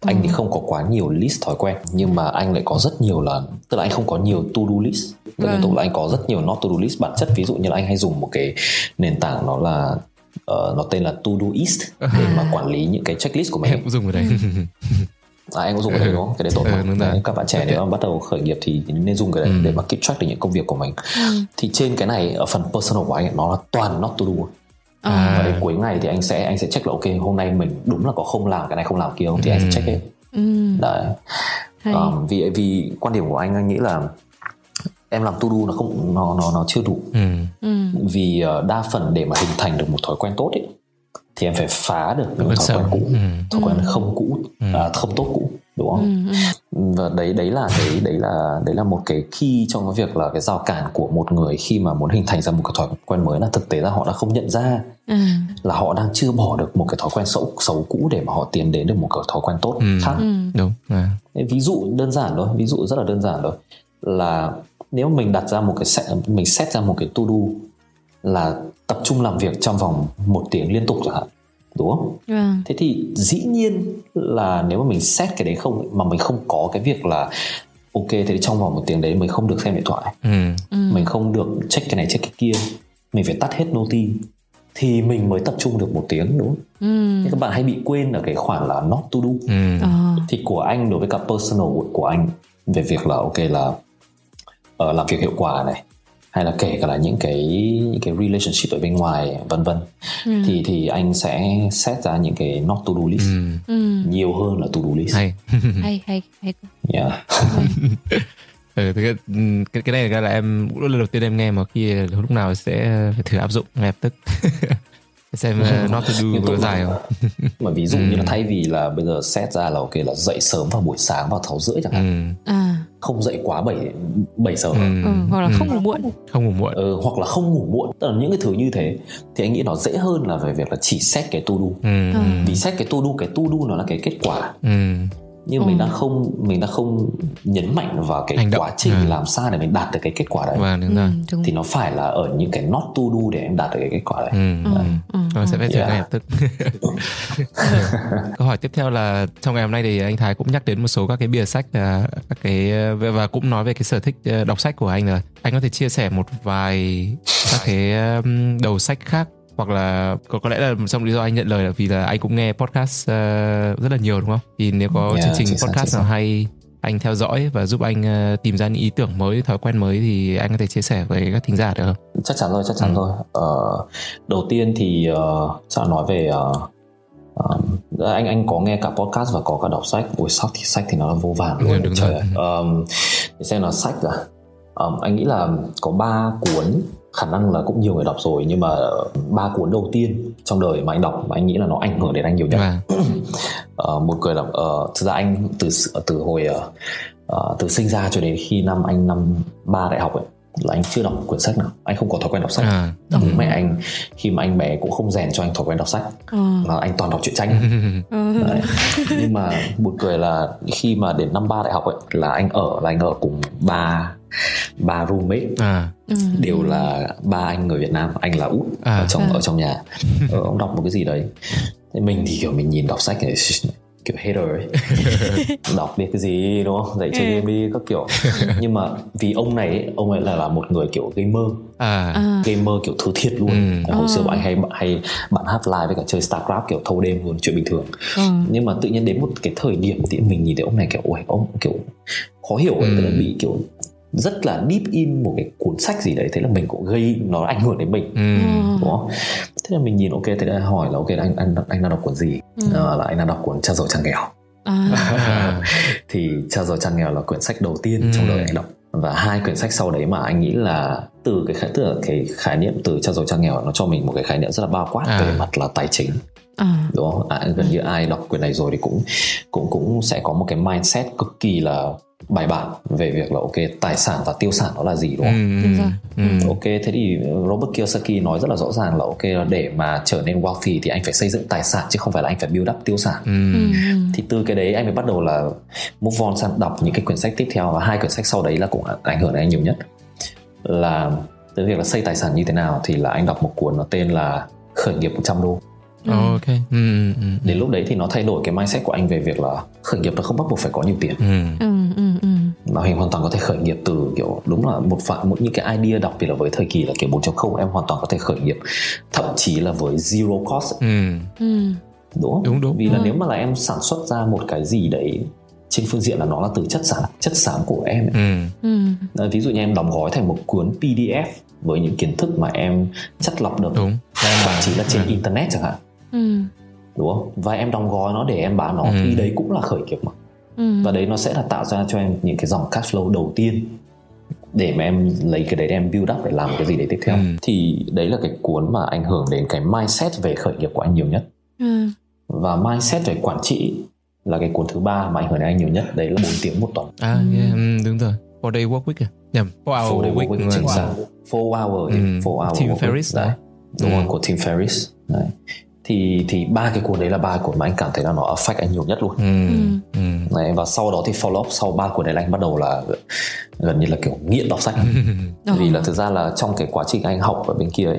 Anh thì không có quá nhiều list thói quen, nhưng mà anh lại có rất nhiều, là tức là anh không có nhiều to do list, tức là anh có rất nhiều not to do list. Bản chất ví dụ như là anh hay dùng một cái nền tảng nó là nó tên là Todoist để mà quản lý những cái checklist của mình. Em cũng dùng ở đây. Anh cũng dùng cái đấy đúng không? Cái đấy tốt mà. Các bạn trẻ nếu mà bắt đầu khởi nghiệp thì nên dùng cái đấy để mà keep track được những công việc của mình. Thì trên cái này, ở phần personal của anh nó là toàn not to do. Và đến cuối ngày thì anh sẽ check là ok, hôm nay mình đúng là có không làm cái này không làm kia không, thì anh sẽ check hết. Đấy. Vì quan điểm của anh nghĩ là em làm to do nó không, nó chưa đủ. Vì đa phần để mà hình thành được một thói quen tốt ấy thì em phải phá được những thói quen cũ, thói quen không cũ, không tốt cũ, đúng không? Và đấy là một cái key trong cái việc là cái rào cản của một người khi mà muốn hình thành ra một cái thói quen mới, là thực tế là họ đã không nhận ra là họ đang chưa bỏ được một cái thói quen xấu cũ để mà họ tiến đến được một cái thói quen tốt khác. Đúng. Ví dụ rất là đơn giản thôi là nếu mình đặt ra một cái set ra một cái to do là tập trung làm việc trong vòng 1 tiếng liên tục chẳng hạn, đúng không? Thế thì dĩ nhiên là nếu mà mình set cái đấy không, mà mình không có cái việc là ok, thế thì trong vòng 1 tiếng đấy mình không được xem điện thoại, mình không được check cái này check cái kia, mình phải tắt hết noti thì mình mới tập trung được 1 tiếng, đúng không? Thế các bạn hay bị quên ở cái khoản là not to do. Thì của anh, đối với cả personal của anh, về việc là ok là làm việc hiệu quả này, hay là kể cả là những cái relationship ở bên ngoài vân vân, thì anh sẽ set ra những cái not to do list nhiều hơn là to do list. Hay. Yeah. Cái này là em lần đầu tiên em nghe, mà khi lúc nào sẽ phải thử áp dụng ngay lập tức. Xem not to do có dài không? Mà ví dụ như là thay vì là bây giờ set ra là ok là dậy sớm vào buổi sáng vào 6:30 chẳng hạn. Không dậy quá 7 giờ. Hoặc là không ngủ muộn. Hoặc là không ngủ muộn. Tức là những cái thứ như thế thì anh nghĩ nó dễ hơn là về việc là chỉ set cái to do. Vì set cái to do nó là cái kết quả. nhưng mình đã không nhấn mạnh vào cái hành động, quá trình làm sao để mình đạt được cái kết quả đấy. Wow, đúng. Thì nó phải là ở những cái not to do để em đạt được cái kết quả đấy. Nó sẽ phải trở nên hợp thức. Câu hỏi tiếp theo là trong ngày hôm nay thì anh Thái cũng nhắc đến một số các cái bìa sách và cũng nói về cái sở thích đọc sách của anh rồi. Anh có thể chia sẻ một vài các cái đầu sách khác, hoặc là có lẽ là trong lý do anh nhận lời là vì là anh cũng nghe podcast rất là nhiều đúng không? Thì nếu có chương trình podcast nào hay anh theo dõi và giúp anh tìm ra những ý tưởng mới, thói quen mới thì anh có thể chia sẻ với các thính giả được không? Chắc chắn rồi. Đầu tiên thì sẽ nói về anh có nghe cả podcast và có cả đọc sách. Ôi sách thì nó là vô vàn luôn. Đúng rồi. Xem là sách à? Anh nghĩ là có 3 cuốn, khả năng là cũng nhiều người đọc rồi, nhưng mà 3 cuốn đầu tiên trong đời mà anh đọc mà anh nghĩ là nó ảnh hưởng đến anh nhiều nhất. Một người đọc, thực ra anh từ hồi từ sinh ra cho đến khi năm ba đại học ấy, là anh chưa đọc quyển sách nào, anh không có thói quen đọc sách. Mẹ anh khi mà anh bé cũng không rèn cho anh thói quen đọc sách, mà anh toàn đọc truyện tranh. Nhưng mà một người là khi mà đến năm ba đại học ấy, là anh ở cùng ba roommate, đều là ba anh người Việt Nam, anh là út ở trong nhà, ông đọc một cái gì đấy. Thế mình thì kiểu mình nhìn đọc sách này, kiểu hater ấy. Đọc đi cái gì đúng không, dạy chơi game đi các kiểu. Nhưng mà vì ông này là một người kiểu gamer kiểu thứ thiệt luôn. Hồi xưa bọn anh hay bạn hát live với cả chơi Starcraft kiểu thâu đêm luôn, chuyện bình thường. Nhưng mà tự nhiên đến một cái thời điểm thì mình nhìn thấy ông này kiểu ôi, ông kiểu khó hiểu ấy, tức là bị kiểu rất là deep in một cái cuốn sách gì đấy. Thế là mình cũng gây nó ảnh hưởng đến mình, đúng không? Thế là mình nhìn, ok, thế là hỏi là ok, anh đang đọc cuốn gì? Là anh đang đọc cuốn Cha Giàu Cha Nghèo. Thì Cha Giàu Cha Nghèo là quyển sách đầu tiên trong đời anh đọc, và 2 quyển sách sau đấy mà anh nghĩ là từ cái khái niệm từ Cha Giàu Cha Nghèo nó cho mình một cái khái niệm rất là bao quát về mặt là tài chính. Đúng không? Gần như ai đọc quyển này rồi thì cũng sẽ có một cái mindset cực kỳ là bài bản về việc là ok, tài sản và tiêu sản nó là gì, đúng không? Ok, thế thì Robert Kiyosaki nói rất là rõ ràng là ok, để mà trở nên wealthy thì anh phải xây dựng tài sản, chứ không phải là anh phải build up tiêu sản. Thì từ cái đấy anh mới bắt đầu là move on sang đọc những cái quyển sách tiếp theo, và 2 quyển sách sau đấy là cũng ảnh hưởng đến anh nhiều nhất, là tới việc là xây tài sản như thế nào. Thì là anh đọc một cuốn nó tên là Khởi nghiệp 100 đô. Đến lúc đấy thì nó thay đổi cái mindset của anh về việc là khởi nghiệp nó không bắt buộc phải có nhiều tiền, mà mình hoàn toàn có thể khởi nghiệp từ kiểu, đúng là một những cái idea đặc biệt là với thời kỳ là kiểu 4.0, em hoàn toàn có thể khởi nghiệp thậm chí là với zero cost. Đúng. Vì là nếu mà là em sản xuất ra một cái gì đấy trên phương diện là nó là từ chất xám của em ấy. Ví dụ như em đóng gói thành một cuốn PDF với những kiến thức mà em chất lọc được, và chỉ là trên internet chẳng hạn, đúng không? Và em đóng gói nó để em bán nó, thì đấy cũng là khởi nghiệp mà. Và đấy nó sẽ là tạo ra cho em những cái dòng cash flow đầu tiên để mà em lấy cái đấy để em build up để làm cái gì đấy tiếp theo. Thì đấy là cái cuốn mà ảnh hưởng đến cái mindset về khởi nghiệp của anh nhiều nhất. Và mindset về quản trị là cái cuốn thứ 3 mà ảnh hưởng đến anh nhiều nhất, đấy là 4 tiếng một tuần. Đúng rồi, 4-day work week à? Nhầm, 4-hour work week chính xác. 4 hour Tim Ferriss đấy, đúng rồi, của Tim Ferriss đấy. Thì 3 cái cuốn đấy là 3 cuốn mà anh cảm thấy là nó affect anh nhiều nhất luôn. Đấy, và sau đó thì follow up sau 3 cuốn đấy là anh bắt đầu là gần như là kiểu nghiện đọc sách. Vì là thực ra là trong cái quá trình anh học ở bên kia ấy,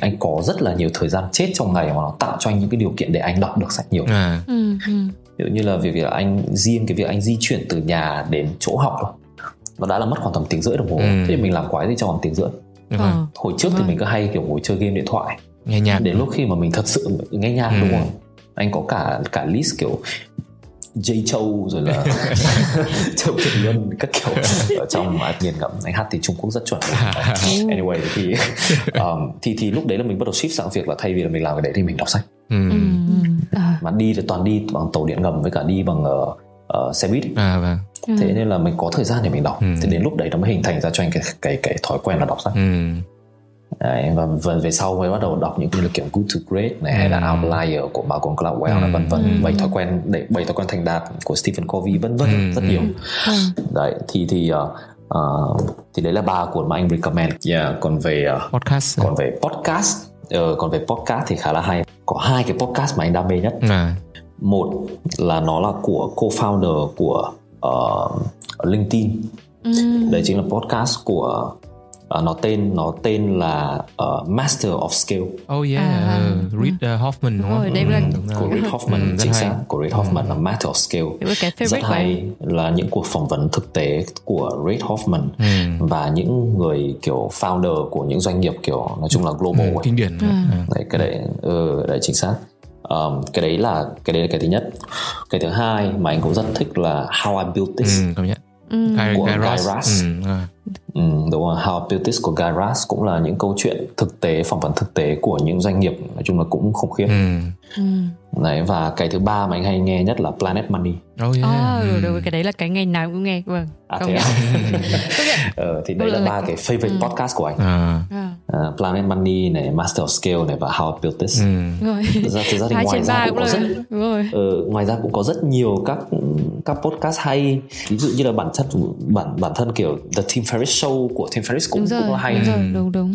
anh có rất là nhiều thời gian chết trong ngày mà nó tạo cho anh những cái điều kiện để anh đọc được sách nhiều. Ví dụ như là việc là anh riêng cái việc anh di chuyển từ nhà đến chỗ học nó đã là mất khoảng tầm tiếng rưỡi đồng hồ. Thế mình làm quái gì trong khoảng tiếng rưỡi? Hồi trước thì mình cứ hay kiểu ngồi chơi game điện thoại, nghe nhạc. Đến lúc khi mà mình thật sự nghe nhạc, đúng không? Anh có cả list kiểu Jay Châu rồi là Châu Kiệt Luân các kiểu ở trong mà nghiền ngẫm. Anh hát tiếng Trung Quốc rất chuẩn. Anyway thì lúc đấy là mình bắt đầu shift sang việc là thay vì là mình làm cái đấy thì mình đọc sách. Mà đi thì toàn đi bằng tàu điện ngầm với cả đi bằng xe buýt. Thế nên là mình có thời gian để mình đọc. Thì đến lúc đấy nó mới hình thành ra cho anh cái thói quen là đọc sách. Đấy, và về sau mới bắt đầu đọc những cái kiểu Good to Great này, hay là Outlier của Malcolm Gladwell, vân vân, bảy thói quen thành đạt của Stephen Covey, vân vân, rất nhiều. Đấy, thì đấy là 3 cuốn mà anh recommend. Còn về podcast thì khá là hay. Có 2 cái podcast mà anh đam mê nhất. Một là nó là của co-founder của LinkedIn. Đấy chính là podcast của nó tên là Master of Scale. Oh yeah, Reid Hoffman đúng không? Đây là của Reid Hoffman, chính xác, của Reid Hoffman là Master of Scale. Rất hay là những cuộc phỏng vấn thực tế của Reid Hoffman và những người kiểu founder của những doanh nghiệp kiểu nói chung là global. Kinh điển. Đấy, cái đấy, đấy chính xác. Cái đấy là cái thứ nhất. Cái thứ hai mà anh cũng rất thích là How I Built This. Của Guy Raz. Đúng rồi, How I Built This của Guy Raz cũng là những câu chuyện thực tế, phỏng vấn thực tế của những doanh nghiệp, nói chung là cũng khủng khiếp. Đấy, và cái thứ ba mà anh hay nghe nhất là Planet Money. Rồi, cái đấy là cái ngày nào cũng nghe. Vâng. Thế à? Thì đấy là ba cái favorite podcast của anh. Planet Money này, Master of Scale này và How I Built This. Thực ra thì ngoài ra cũng có rất nhiều các podcast hay. Ví dụ như là bản thân kiểu The Tim Ferriss Show của Tim Ferriss cũng là hay. Đúng.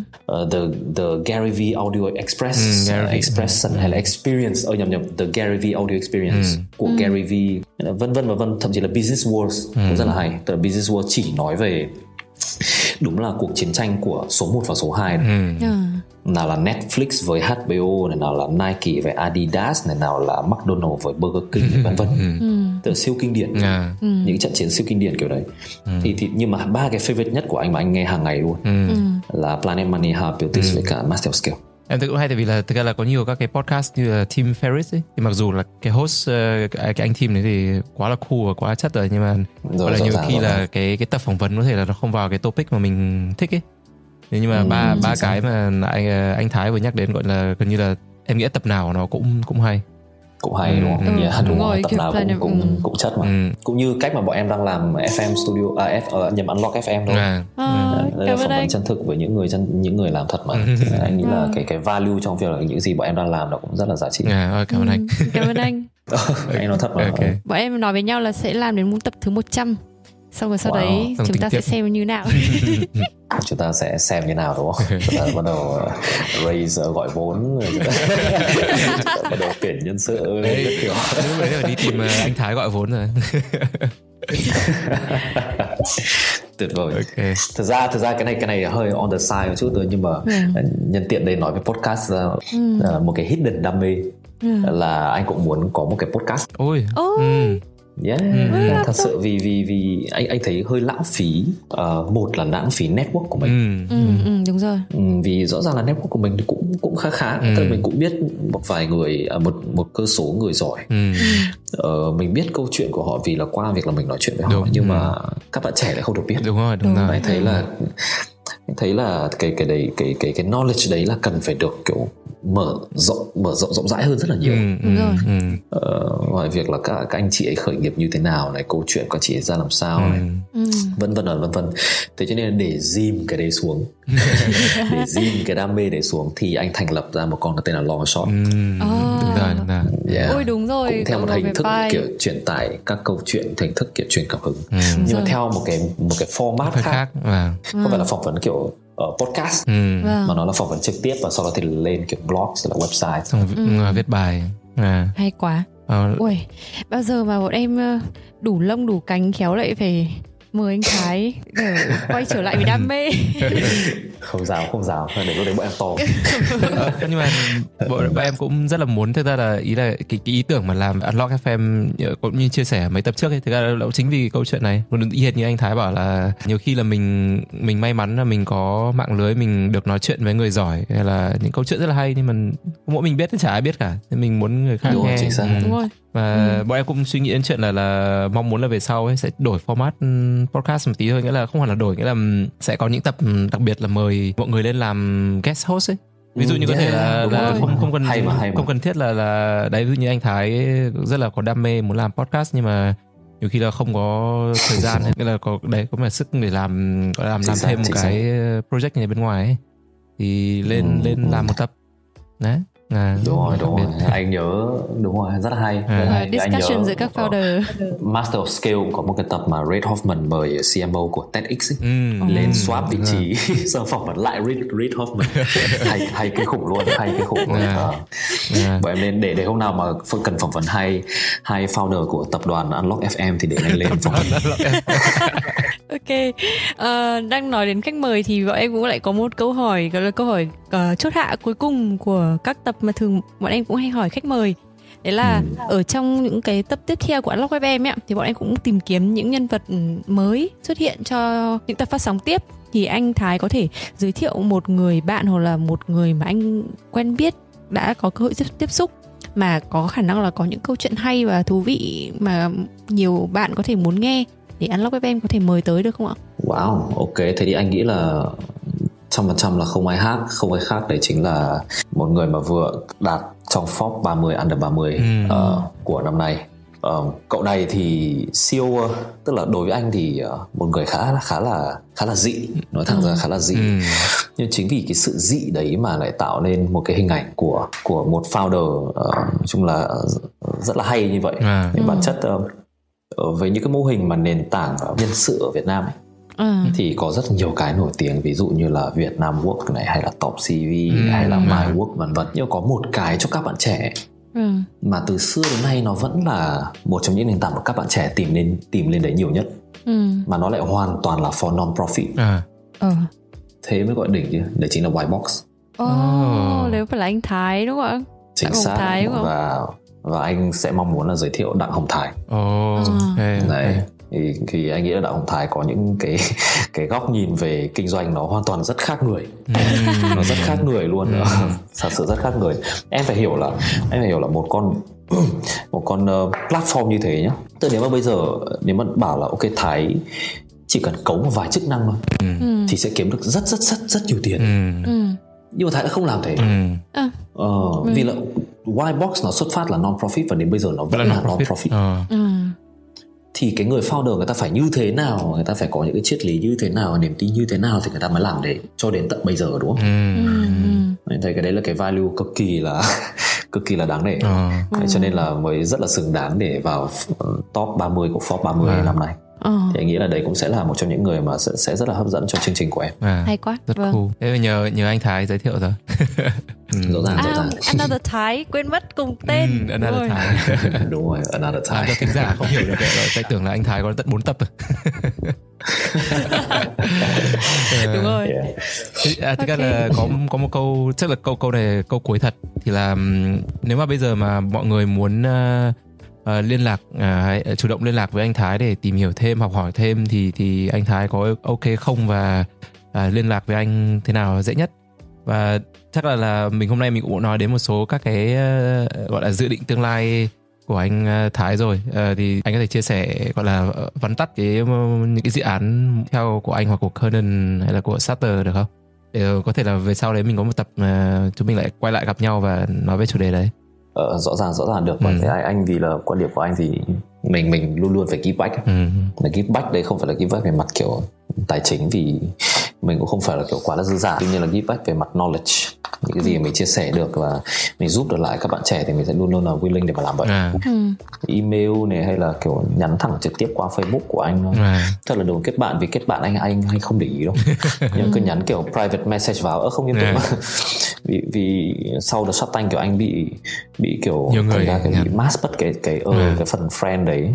The Gary V Audio Express, hay là Experience. The Gary V Audio Experience của Gary V, vân vân, thậm chí là Business Wars cũng rất là hay. Tức là Business Wars chỉ nói về đúng là cuộc chiến tranh của số 1 và số 2 này. Nào là Netflix với HBO này, nào là Nike với Adidas này, nào là McDonald's với Burger King này, vân vân. Từ siêu kinh điển, những trận chiến siêu kinh điển kiểu đấy. Thì nhưng mà ba cái favorite nhất của anh mà anh nghe hàng ngày luôn là Planet Money, How I Built This với cả Master of Scale. Em thấy cũng hay, tại vì là thực ra là có nhiều các cái podcast như là Tim Ferriss ấy, thì mặc dù là cái host, cái anh Tim đấy thì quá là cool và quá là chất rồi, nhưng mà gọi là nhiều khi là cái tập phỏng vấn có thể là nó không vào cái topic mà mình thích ấy. Nhưng mà ba cái mà anh Thái vừa nhắc đến gọi là gần như là em nghĩ tập nào nó cũng hay. Cũng hay đúng không? Đúng rồi, tập nào cũng chất mà. Cũng như cách mà bọn em đang làm FM Studio, nhằm Unlock FM thôi. Đây là phỏng vấn chân thực với những người làm thật mà. Anh nghĩ là cái value trong việc là những gì bọn em đang làm nó cũng rất là giá trị. Cảm ơn anh. Cảm ơn anh. Anh nói thật mà. Okay. Bọn em nói với nhau là sẽ làm đến tập thứ 100. Xong rồi sau đấy chúng ta sẽ xem như nào. Chúng ta sẽ xem như nào đúng không? Chúng ta bắt đầu raise, gọi vốn, bắt đầu tuyển nhân sự. Đấy là đi tìm anh Thái gọi vốn rồi. Tuyệt vời. Okay. Thực ra cái này hơi on the side một chút thôi, nhưng mà nhân tiện đây nói về podcast, một cái hidden đam mê là anh cũng muốn có một cái podcast. Thật sự vì anh thấy hơi lãng phí. Một là lãng phí network của mình. Đúng rồi. Vì rõ ràng là network của mình cũng khá. Tức là mình cũng biết một vài người, một cơ số người giỏi. Mình biết câu chuyện của họ vì là qua việc là mình nói chuyện với họ. Nhưng mà các bạn trẻ lại không được biết. Đúng rồi. Anh thấy là cái knowledge đấy là cần phải được kiểu mở rộng rộng rãi hơn rất là nhiều. Ngoài việc là các anh chị ấy khởi nghiệp như thế nào này, câu chuyện các chị ấy ra làm sao này, vân vân. Thế cho nên để dìm cái đấy xuống, để dìm cái đam mê đấy xuống thì anh thành lập ra một con tên là Long Shot. Đúng rồi. Cũng theo một hình thức kiểu truyền tải các câu chuyện, hình thức kiểu truyền cảm hứng, nhưng mà theo một cái format khác. Không phải là phỏng vấn kiểu podcast, mà nó là phỏng vấn trực tiếp và sau đó thì lên kiểu blog rồi là website, xong viết bài. Hay quá. Ui, bao giờ mà bọn em đủ lông đủ cánh khéo lại phải mời anh Thái để quay trở lại với đam mê. Không giáo, để lúc đấy bọn em to. Nhưng mà bọn em cũng rất là muốn, thực ra là ý là cái ý tưởng mà làm Unlock FM cũng như chia sẻ mấy tập trước ấy, thực ra là chính vì câu chuyện này. Một y hệt như anh Thái bảo là nhiều khi là mình may mắn là mình có mạng lưới, mình được nói chuyện với người giỏi hay là những câu chuyện rất là hay, nhưng mà mỗi mình biết thì chả ai biết cả, nên mình muốn người khác nghe. Đúng rồi. Và bọn em cũng suy nghĩ đến chuyện là mong muốn là về sau ấy sẽ đổi format podcast một tí thôi, nghĩa là không hẳn là đổi, nghĩa là sẽ có những tập đặc biệt là mời mọi người lên làm guest host ấy. Ví dụ như có thể là không cần thiết là đấy, ví dụ như anh Thái ấy, rất là có đam mê muốn làm podcast nhưng mà nhiều khi là không có thời gian, nghĩa là có mà sức để làm thêm một cái project này bên ngoài ấy. Thì lên làm một tập. Đấy. Đúng rồi. Anh nhớ đúng rồi, rất hay. Discussion giữa các founder. Master of Scale cũng có một cái tập mà Reid Hoffman mời CMO của TEDx ấy, lên swap vị trí sau phỏng vấn lại Reid Hoffman. hay cái khủng luôn, Bọn em lên để hôm nào mà cần phỏng vấn hai founder của tập đoàn Unlock FM thì để anh lên phỏng vấn. Ok, đang nói đến khách mời thì bọn em cũng lại có một câu hỏi, gọi là câu hỏi chốt hạ cuối cùng của các tập mà thường bọn em cũng hay hỏi khách mời. Đấy là ở trong những cái tập tiếp theo của Unlock FM ấy, thì bọn em cũng tìm kiếm những nhân vật mới xuất hiện cho những tập phát sóng tiếp. Thì anh Thái có thể giới thiệu một người bạn hoặc là một người mà anh quen biết đã có cơ hội tiếp xúc mà có khả năng là có những câu chuyện hay và thú vị mà nhiều bạn có thể muốn nghe, thì Unlock FM có thể mời tới được không ạ? Wow, ok, thế thì anh nghĩ là 100% là không ai khác đấy chính là một người mà vừa đạt trong Forbes 30 Under 30 của năm nay. Cậu này thì CEO, tức là đối với anh thì một người khá là dị, nói thẳng ra khá là dị. Nhưng chính vì cái sự dị đấy mà lại tạo nên một cái hình ảnh của một founder nói chung là rất là hay như vậy. Bản chất với những cái mô hình mà nền tảng nhân sự ở Việt Nam ấy, thì có rất nhiều cái nổi tiếng, ví dụ như là VietnamWorks này, hay là TopCV, hay là MyWorks v.v. Nhưng có một cái cho các bạn trẻ mà từ xưa đến nay nó vẫn là một trong những nền tảng mà các bạn trẻ tìm lên đấy nhiều nhất, mà nó lại hoàn toàn là for non-profit. Thế mới gọi đỉnh chứ, đấy chính là WhiteBox. Nếu phải là anh Thái đúng không? Chính xác, Thái, đúng không? Và anh sẽ mong muốn là giới thiệu Đặng Hồng Thái. Thì anh nghĩ là Đặng Hồng Thái có những cái góc nhìn về kinh doanh nó hoàn toàn rất khác người. Nó rất khác người luôn. Thật sự rất khác người. Em phải hiểu là một con platform như thế nhá. Tức nếu mà bây giờ nếu mà bảo là ok Thái chỉ cần cấu một vài chức năng thôi thì sẽ kiếm được rất rất rất rất nhiều tiền. Nhưng mà Thái đã không làm thế. Vì là WhiteBox nó xuất phát là non-profit và đến bây giờ nó vẫn là non-profit. Thì cái người founder người ta phải như thế nào, người ta phải có những cái triết lý như thế nào, niềm tin như thế nào thì người ta mới làm để cho đến tận bây giờ, đúng không? Mình thấy cái đấy là cái value cực kỳ là đáng nể. Cho nên là mới rất là xứng đáng để vào top 30 của Forbes 30 năm nay. Thì anh nghĩ là đấy cũng sẽ là một trong những người mà sẽ rất là hấp dẫn cho chương trình của em. Hay quá, rất cool. Thế nhờ anh Thái giới thiệu rồi. Rõ ràng. Another Thái, quên mất cùng tên. Another Thái. Đúng rồi, Another Thái. Cho thính giả không hiểu được rồi, tôi tưởng là anh Thái có tận 4 tập rồi. Đúng rồi. Thực ra là có một câu, chắc là câu này câu cuối thật, thì là nếu mà bây giờ mà mọi người muốn liên lạc, chủ động liên lạc với anh Thái để tìm hiểu thêm, học hỏi thêm, thì anh Thái có ok không, và liên lạc với anh thế nào dễ nhất? Và chắc là mình hôm nay mình cũng nói đến một số các cái gọi là dự định tương lai của anh Thái rồi, thì anh có thể chia sẻ gọi là vắn tắt những cái dự án theo của anh hoặc của Curnon hay là của Starter được không? Để có thể là về sau đấy mình có một tập chúng mình lại quay lại gặp nhau và nói về chủ đề đấy. Rõ ràng được. Thế anh, vì là quan điểm của anh thì mình luôn luôn phải give back. Mà give back đấy không phải là give back về mặt kiểu tài chính, vì mình cũng không phải là kiểu quá là dư giả. Tuy nhiên là give back về mặt knowledge, những cái gì mình chia sẻ được và mình giúp được lại các bạn trẻ thì mình sẽ luôn luôn là willing để mà làm vậy. Email này hay là kiểu nhắn thẳng trực tiếp qua Facebook của anh. Thật là đồ kết bạn, vì kết bạn anh không để ý đâu. Nhưng cứ nhắn kiểu private message vào không nghiêm túc mà. Vì sau đó Shark Tank kiểu anh bị kiểu thành ra bị mass mất cái phần friend đấy.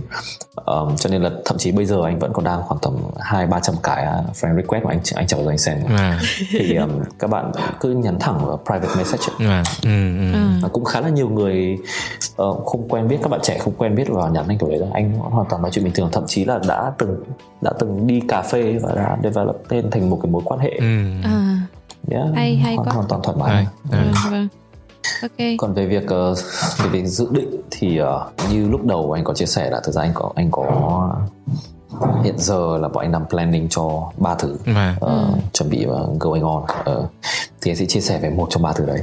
Cho nên là thậm chí bây giờ anh vẫn còn đang khoảng tầm 200-300 cái friend request mà anh chẳng bao giờ anh xem. Thì các bạn cứ nhắn thẳng vào private message. Cũng khá là nhiều người không quen biết, các bạn trẻ không quen biết vào nhắn anh kiểu đấy đâu. Anh hoàn toàn nói chuyện bình thường, thậm chí là đã từng đi cà phê và đã develop lên thành một cái mối quan hệ. Hay quá, hoàn toàn thoải mái. Okay. Còn về việc dự định thì như lúc đầu anh có chia sẻ là thực ra anh có hiện giờ là bọn anh đang planning cho 3 thứ chuẩn bị going on. Thì anh sẽ chia sẻ về một trong 3 thứ đấy.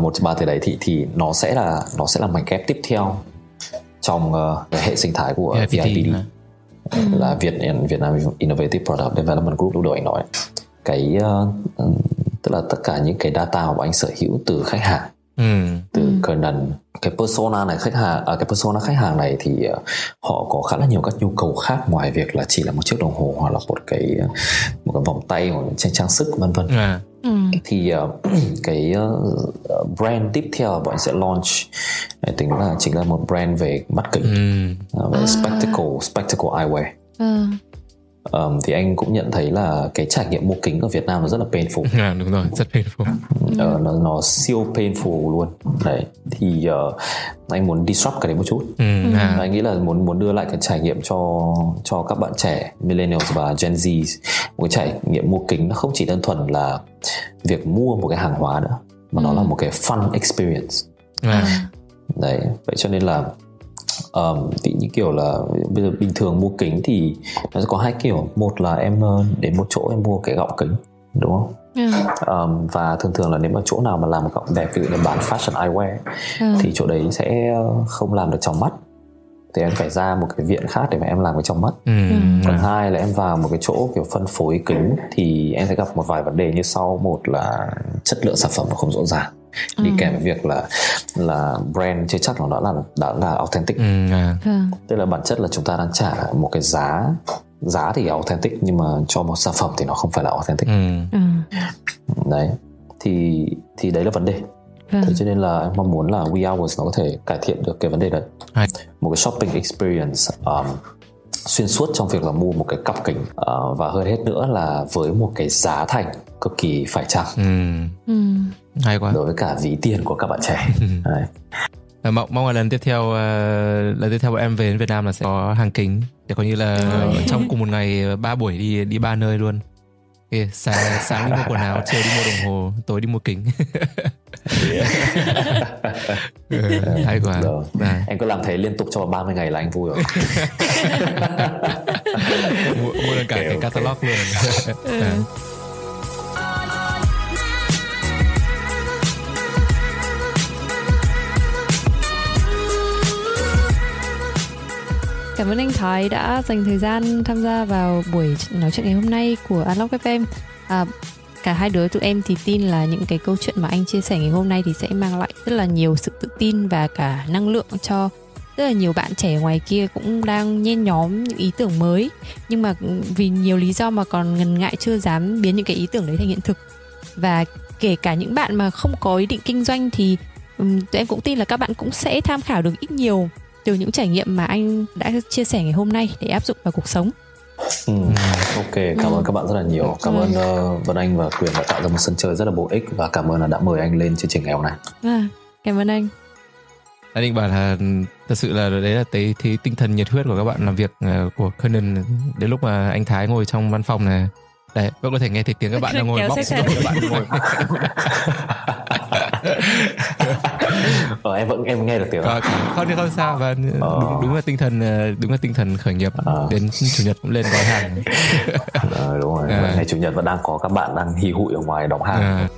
Một trong 3 thứ đấy thì nó sẽ là mảnh ghép tiếp theo trong hệ sinh thái của VIPD, là Việt Nam Innovative Product Development Group, lúc đầu anh nói. Cái tức là tất cả những cái data của anh sở hữu từ khách hàng, từ Curnon, cái persona khách hàng này thì họ có khá là nhiều các nhu cầu khác ngoài việc là chỉ là một chiếc đồng hồ hoặc là một cái vòng tay hoặc trang sức vân vân. Thì cái brand tiếp theo là bọn anh sẽ launch, tính là chính là một brand về mắt kính, về spectacle eyewear. Thì anh cũng nhận thấy là cái trải nghiệm mua kính ở Việt Nam nó rất là painful. Đúng rồi, rất painful. Nó siêu painful luôn. Đấy, thì anh muốn disrupt cái đấy một chút. Anh nghĩ là muốn đưa lại cái trải nghiệm cho các bạn trẻ millennials và Gen Z, một cái trải nghiệm mua kính nó không chỉ đơn thuần là việc mua một cái hàng hóa nữa, mà nó là một cái fun experience. Đấy, vậy cho nên là thì như kiểu là bây giờ bình thường mua kính thì nó sẽ có hai kiểu. Một là em đến một chỗ em mua cái gọng kính, đúng không? Và thường thường là nếu mà chỗ nào mà làm gọng đẹp, ví dụ là bán fashion eyewear, thì chỗ đấy sẽ không làm được trong mắt, thì em phải ra một cái viện khác để mà em làm cái trong mắt. Còn hai là em vào một cái chỗ kiểu phân phối kính thì em sẽ gặp một vài vấn đề như sau. Một là chất lượng sản phẩm nó không rõ ràng, đi kèm với việc là brand chưa chắc nó đã là authentic. Tức là bản chất là chúng ta đang trả một cái giá thì authentic, nhưng mà cho một sản phẩm thì nó không phải là authentic. Đấy, thì đấy là vấn đề. Thế cho nên là em mong muốn là We Hours nó có thể cải thiện được cái vấn đề đấy. Một cái shopping experience xuyên suốt trong việc là mua một cái cặp kính, và hơn hết nữa là với một cái giá thành cực kỳ phải chăng. Hay quá, đối với cả ví tiền của các bạn trẻ. Đấy. Mong là lần tiếp theo bọn em về đến Việt Nam là sẽ có hàng kính, để coi như là trong cùng một ngày 3 buổi đi 3 nơi luôn. Okay, sáng đi mua quần áo, chiều đi mua đồng hồ, tối đi mua kính. Hay quá. Anh cứ làm thế liên tục cho 30 ngày là anh vui rồi. Mua được cả cái catalog luôn. Cảm ơn anh Thái đã dành thời gian tham gia vào buổi nói chuyện ngày hôm nay của Unlock FM. Cả hai đứa tụi em thì tin là những cái câu chuyện mà anh chia sẻ ngày hôm nay thì sẽ mang lại rất là nhiều sự tự tin và cả năng lượng cho rất là nhiều bạn trẻ ngoài kia cũng đang nhen nhóm những ý tưởng mới, nhưng mà vì nhiều lý do mà còn ngần ngại chưa dám biến những cái ý tưởng đấy thành hiện thực. Và kể cả những bạn mà không có ý định kinh doanh thì tụi em cũng tin là các bạn cũng sẽ tham khảo được ít nhiều từ những trải nghiệm mà anh đã chia sẻ ngày hôm nay để áp dụng vào cuộc sống. Ok, cảm ơn các bạn rất là nhiều. Cảm ơn Vân Anh và Quyền đã tạo ra một sân chơi rất là bổ ích, và cảm ơn là đã mời anh lên chương trình ngày hôm nay. Cảm ơn anh. Anh định bảo là thật sự là đấy là thấy tinh thần nhiệt huyết của các bạn làm việc của Curnon đến lúc mà anh Thái ngồi trong văn phòng này. Đấy, vẫn có thể nghe thấy tiếng các bạn đang ngồi box rồi các bạn ngồi. Em nghe được tiếng không sao. Và đúng là tinh thần khởi nghiệp. Đến chủ nhật cũng lên gói hàng. Đúng rồi. Ngày chủ nhật vẫn đang có các bạn đang hì hụi ở ngoài đóng hàng.